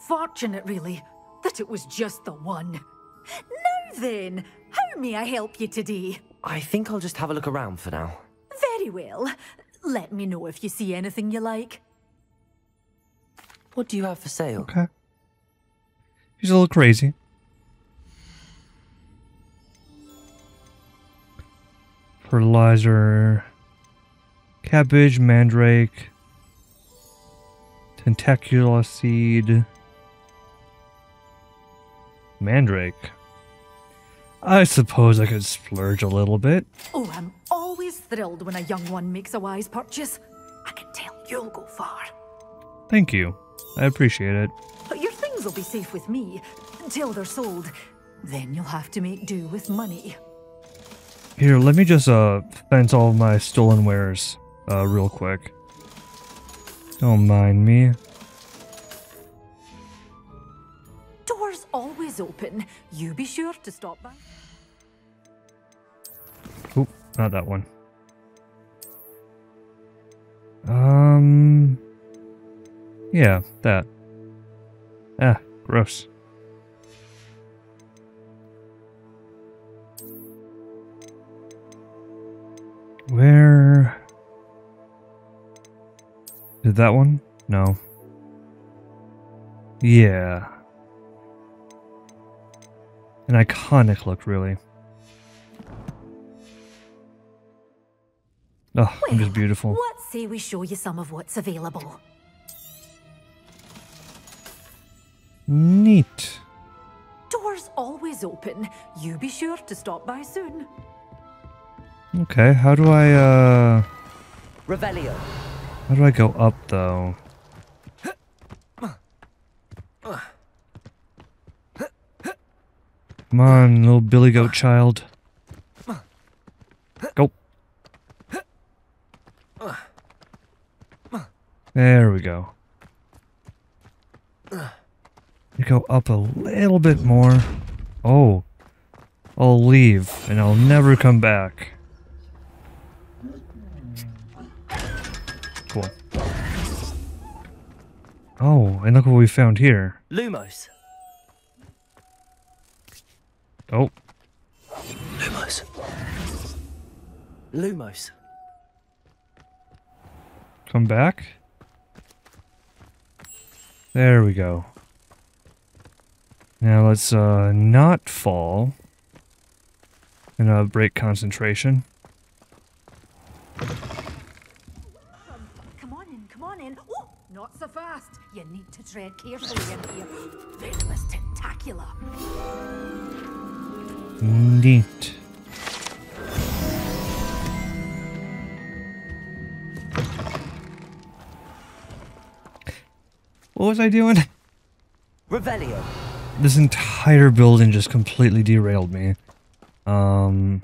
Fortunate, really, that it was just the one. Now then, how may I help you today? I think I'll just have a look around for now. Very well. Let me know if you see anything you like. What do you have for sale? Okay. He's a little crazy. Fertilizer. Cabbage, mandrake. Tentacular seed. Mandrake. I suppose I could splurge a little bit. Oh, I'm always thrilled when a young one makes a wise purchase. I can tell you'll go far. Thank you. I appreciate it. Your things will be safe with me until they're sold. Then you'll have to make do with money. Here, let me just fence all of my stolen wares real quick. Don't mind me. Doors always open. You be sure to stop by. Oop, not that one. Yeah, that. Ah, gross. Where... Did that one? No. Yeah. An iconic look, really. Oh, well, just beautiful. What say we show you some of what's available? Neat. Doors always open. You be sure to stop by soon. Okay, how do I, Revelio. How do I go up, though? Come on, little billy goat child. Go. There we go. You go up a little bit more. Oh. I'll leave, and I'll never come back. Cool. Oh, and look what we found here. Lumos. Oh. Lumos. Lumos. Come back. There we go. Now let's not fall. And break concentration. Not so fast. You need to tread carefully in here. Venomous tentacula. Neat. What was I doing? Revelio. This entire building just completely derailed me. Believe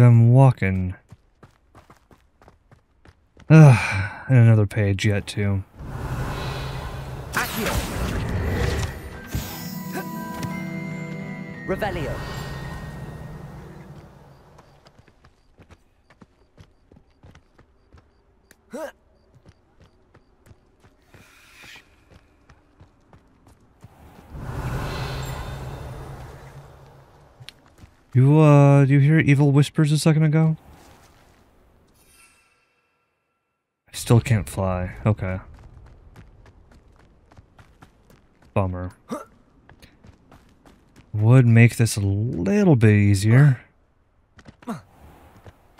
I'm walking. And another page yet too. Accio. Revelio. You do you hear evil whispers a second ago? Still can't fly. Okay. Bummer. Would make this a little bit easier.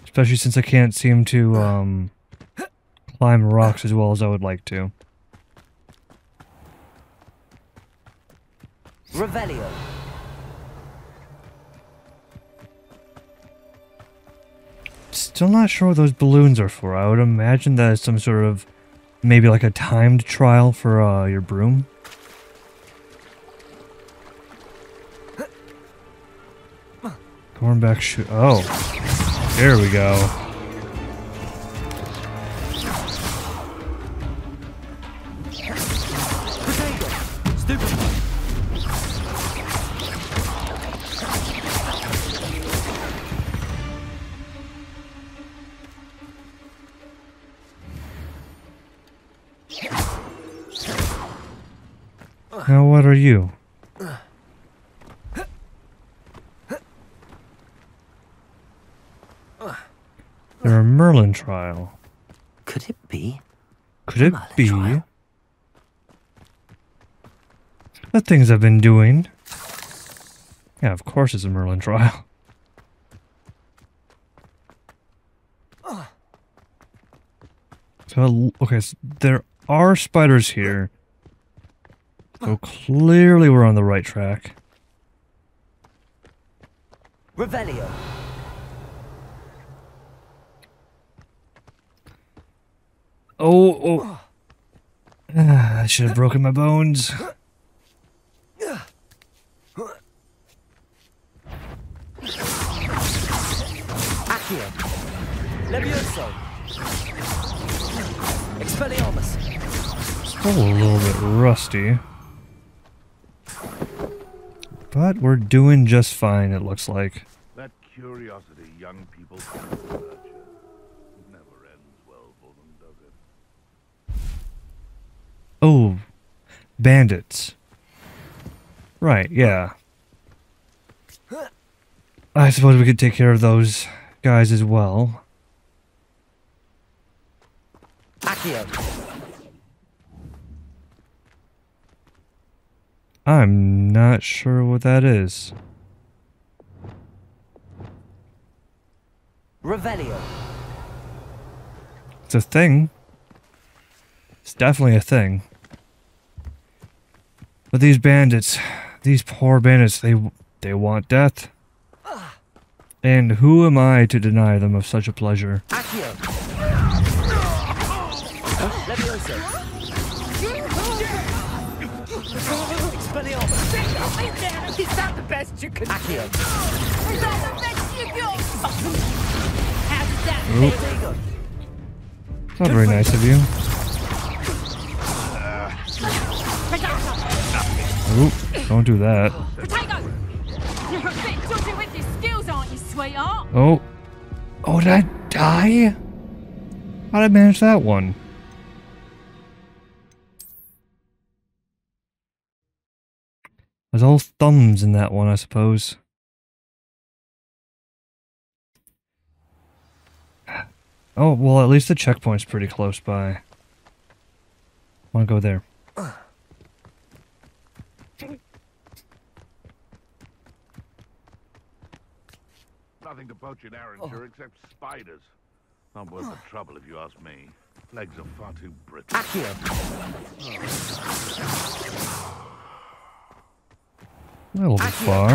Especially since I can't seem to climb rocks as well as I would like to. Revelio. still not sure what those balloons are for. I would imagine that is some sort of, maybe like a timed trial for your broom. Cornback shoot. Oh, there we go. Now what are you? They're a Merlin trial. Could it be? Could it be? Trial? The things I've been doing. Yeah, of course it's a Merlin trial. So, okay, so there are spiders here. So clearly we're on the right track. Revelio. Oh, oh. I should have broken my bones. Accio. Leviosa. Expelliarmus. Still a little bit rusty. But we're doing just fine, it looks like. That curiosity young people have. Oh, bandits. Right, yeah. I suppose we could take care of those guys as well. I'm not sure what that is. Revelio. It's a thing. It's definitely a thing. But these bandits, these poor bandits, they want death. And who am I to deny them of such a pleasure? Is that the best you can do? Is that the best you can do? How's that? Not very nice of you. Oop, don't do that. Protego! You're a bit dodgy with your skills, aren't you, sweetheart? Oh. Oh, did I die? How did I manage that one? I was all thumbs in that one, I suppose. Oh, well, at least the checkpoint's pretty close by. Wanna go there. Nothing to poach in Arranger except spiders. Not worth the trouble if you ask me. Legs are far too brittle. Accio. A little bit far.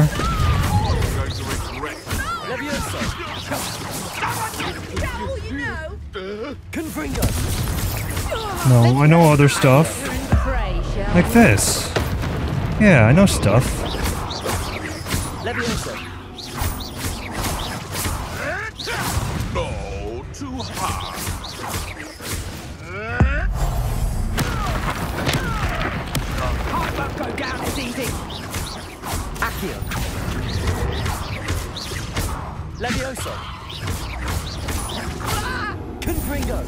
No, I know other stuff. Like this. Yeah, I know stuff. Leviosa. Confringo.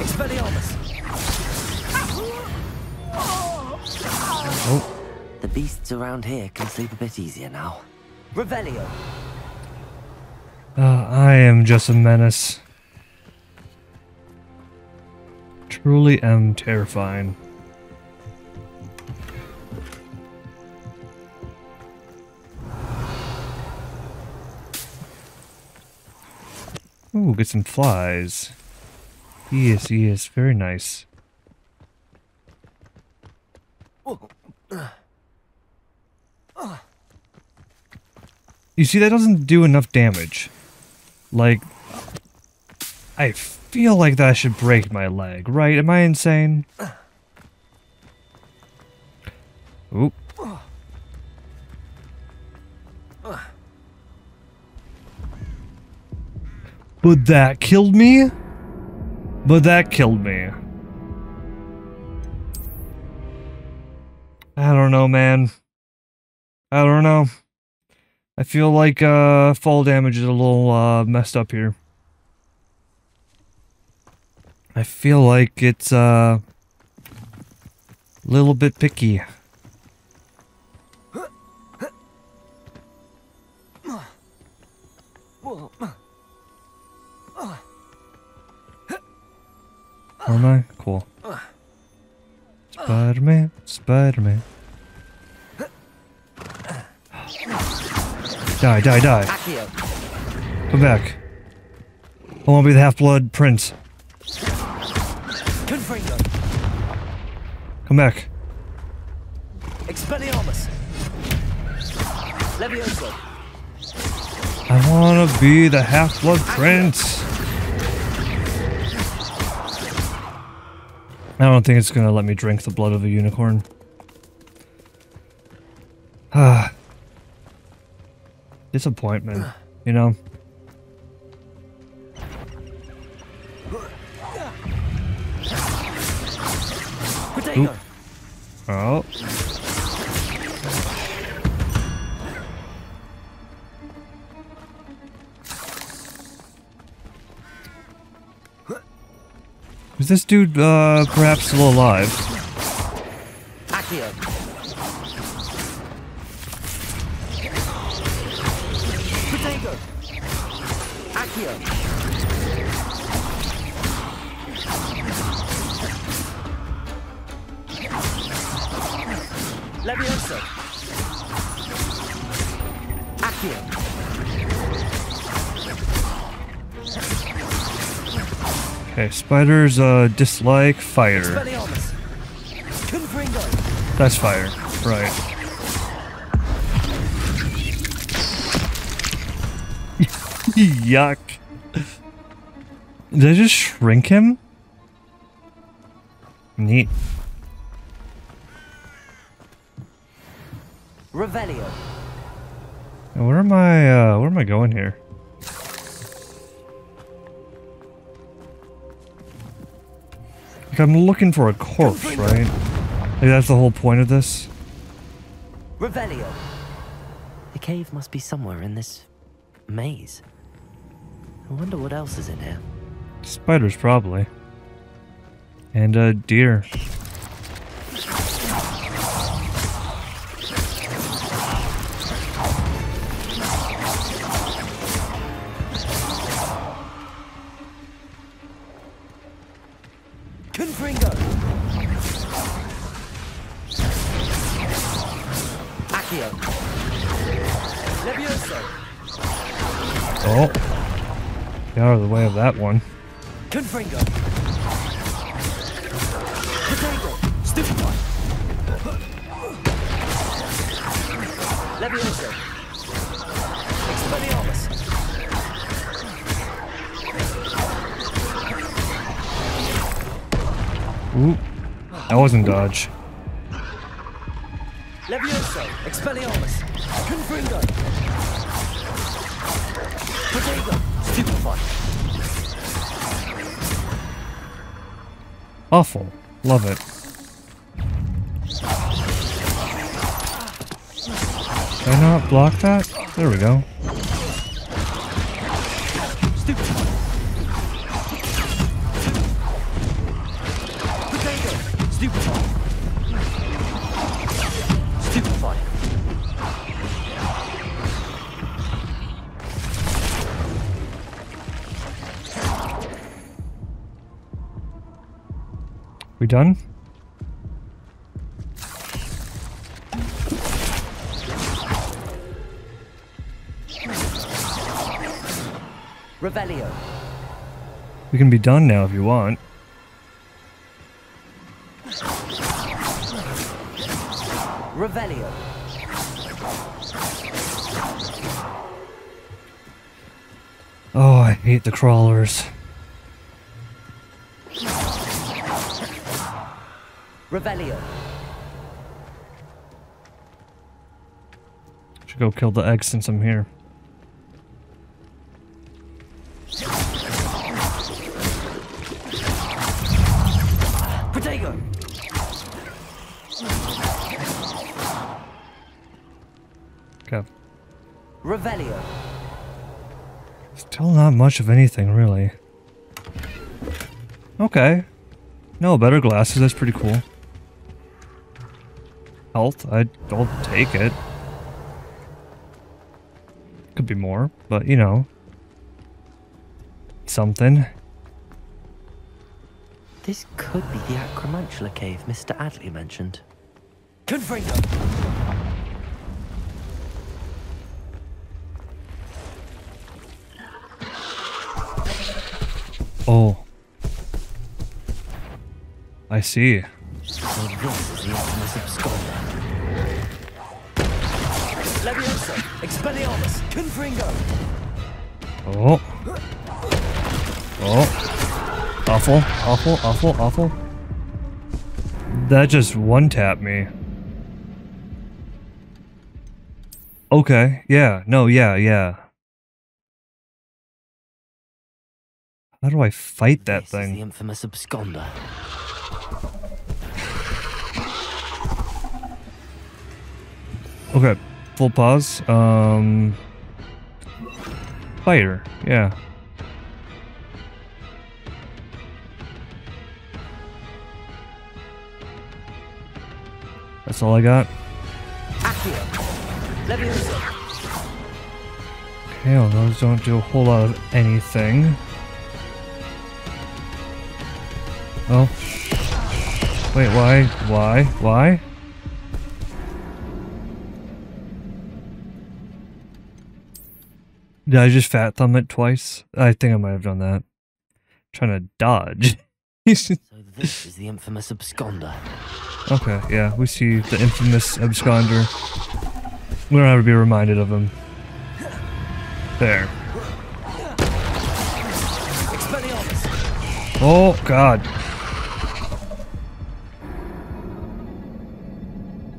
Expelliarmus. Oh. The beasts around here can sleep a bit easier now. Revelio. I am just a menace. Truly am terrifying. Ooh, get some flies. Yes, yes, very nice. You see, that doesn't do enough damage. Like, I feel like that should break my leg, right? Am I insane? Oop. But that killed me? But that killed me. I don't know, man. I don't know. I feel like fall damage is a little messed up here. I feel like it's a little bit picky. Aren't I? Cool. Spider-Man, Spider-Man. Die, die, die. Come back. I want to be the half-blood prince. Come back. Expelliarmus. Leviosa. I want to be the half-blood prince. I don't think it's gonna let me drink the blood of a unicorn. Ah. Disappointment, you know? Protego. Oh. Is this dude, perhaps still alive? Accio. Protego. Accio. Leviosa. Accio. Okay, spiders dislike fire. That's fire, right? Yuck! Did I just shrink him? Neat. Revelio. Where am I going here? I'm looking for a corpse, right? Like, that's the whole point of this. Revelio. The cave must be somewhere in this maze. I wonder what else is in here. Spiders, probably. And a deer. Out of the way of that one. Confringo. Protego. Stupefy. Leviosa. Expelliarmus. Ooh. That wasn't dodge. Leviosa. Expelliarmus. Confringo. Protego. Awful. Love it. Can I not block that? There we go. We done? Revelio. We can be done now if you want. Revelio. Oh, I hate the crawlers. Revelio. Should go kill the egg since I'm here. Protego. Okay. Revelio. Still not much of anything, really. Okay. No, better glasses, that's pretty cool. Health, I'll take it. Could be more, but you know. Something. This could be the Acromantula cave Mr. Adley mentioned. Confringo! Oh. I see. So this is the Ominis Absconder. Leviosa, Expelliarmus, Confringo. Oh. Oh. Awful, awful, awful, awful. That just one-tapped me. Okay, yeah, no, yeah, yeah. How do I fight that thing? This is the infamous Absconder. Okay, full pause. Fire, yeah. That's all I got. Okay, well, those don't do a whole lot of anything. Oh. Wait, why? Why? Why? Did I just fat thumb it twice? I think I might have done that. I'm trying to dodge. So this is the infamous Absconder. Okay, yeah, we see the infamous Absconder. We don't have to be reminded of him. There. Oh, God.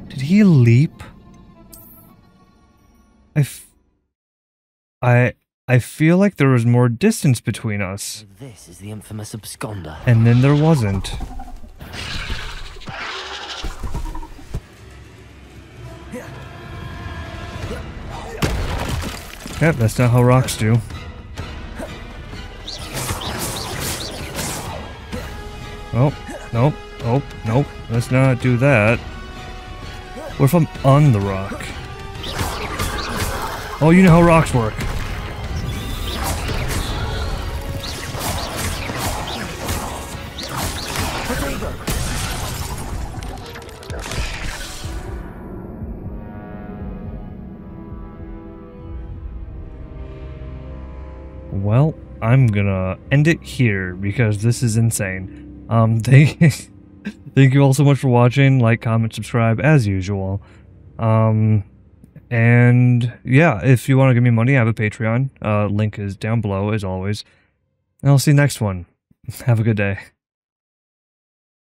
Did he leap? I feel like there was more distance between us. This is the infamous Absconder. And then there wasn't. Yep, that's not how rocks do. Oh, nope, nope, nope. Let's not do that. What if I'm on the rock? Oh, you know how rocks work. Well, I'm gonna end it here because this is insane. Thank you all so much for watching. Like, comment, subscribe as usual. And yeah, if you want to give me money, I have a Patreon. Link is down below as always. And I'll see you next one. Have a good day.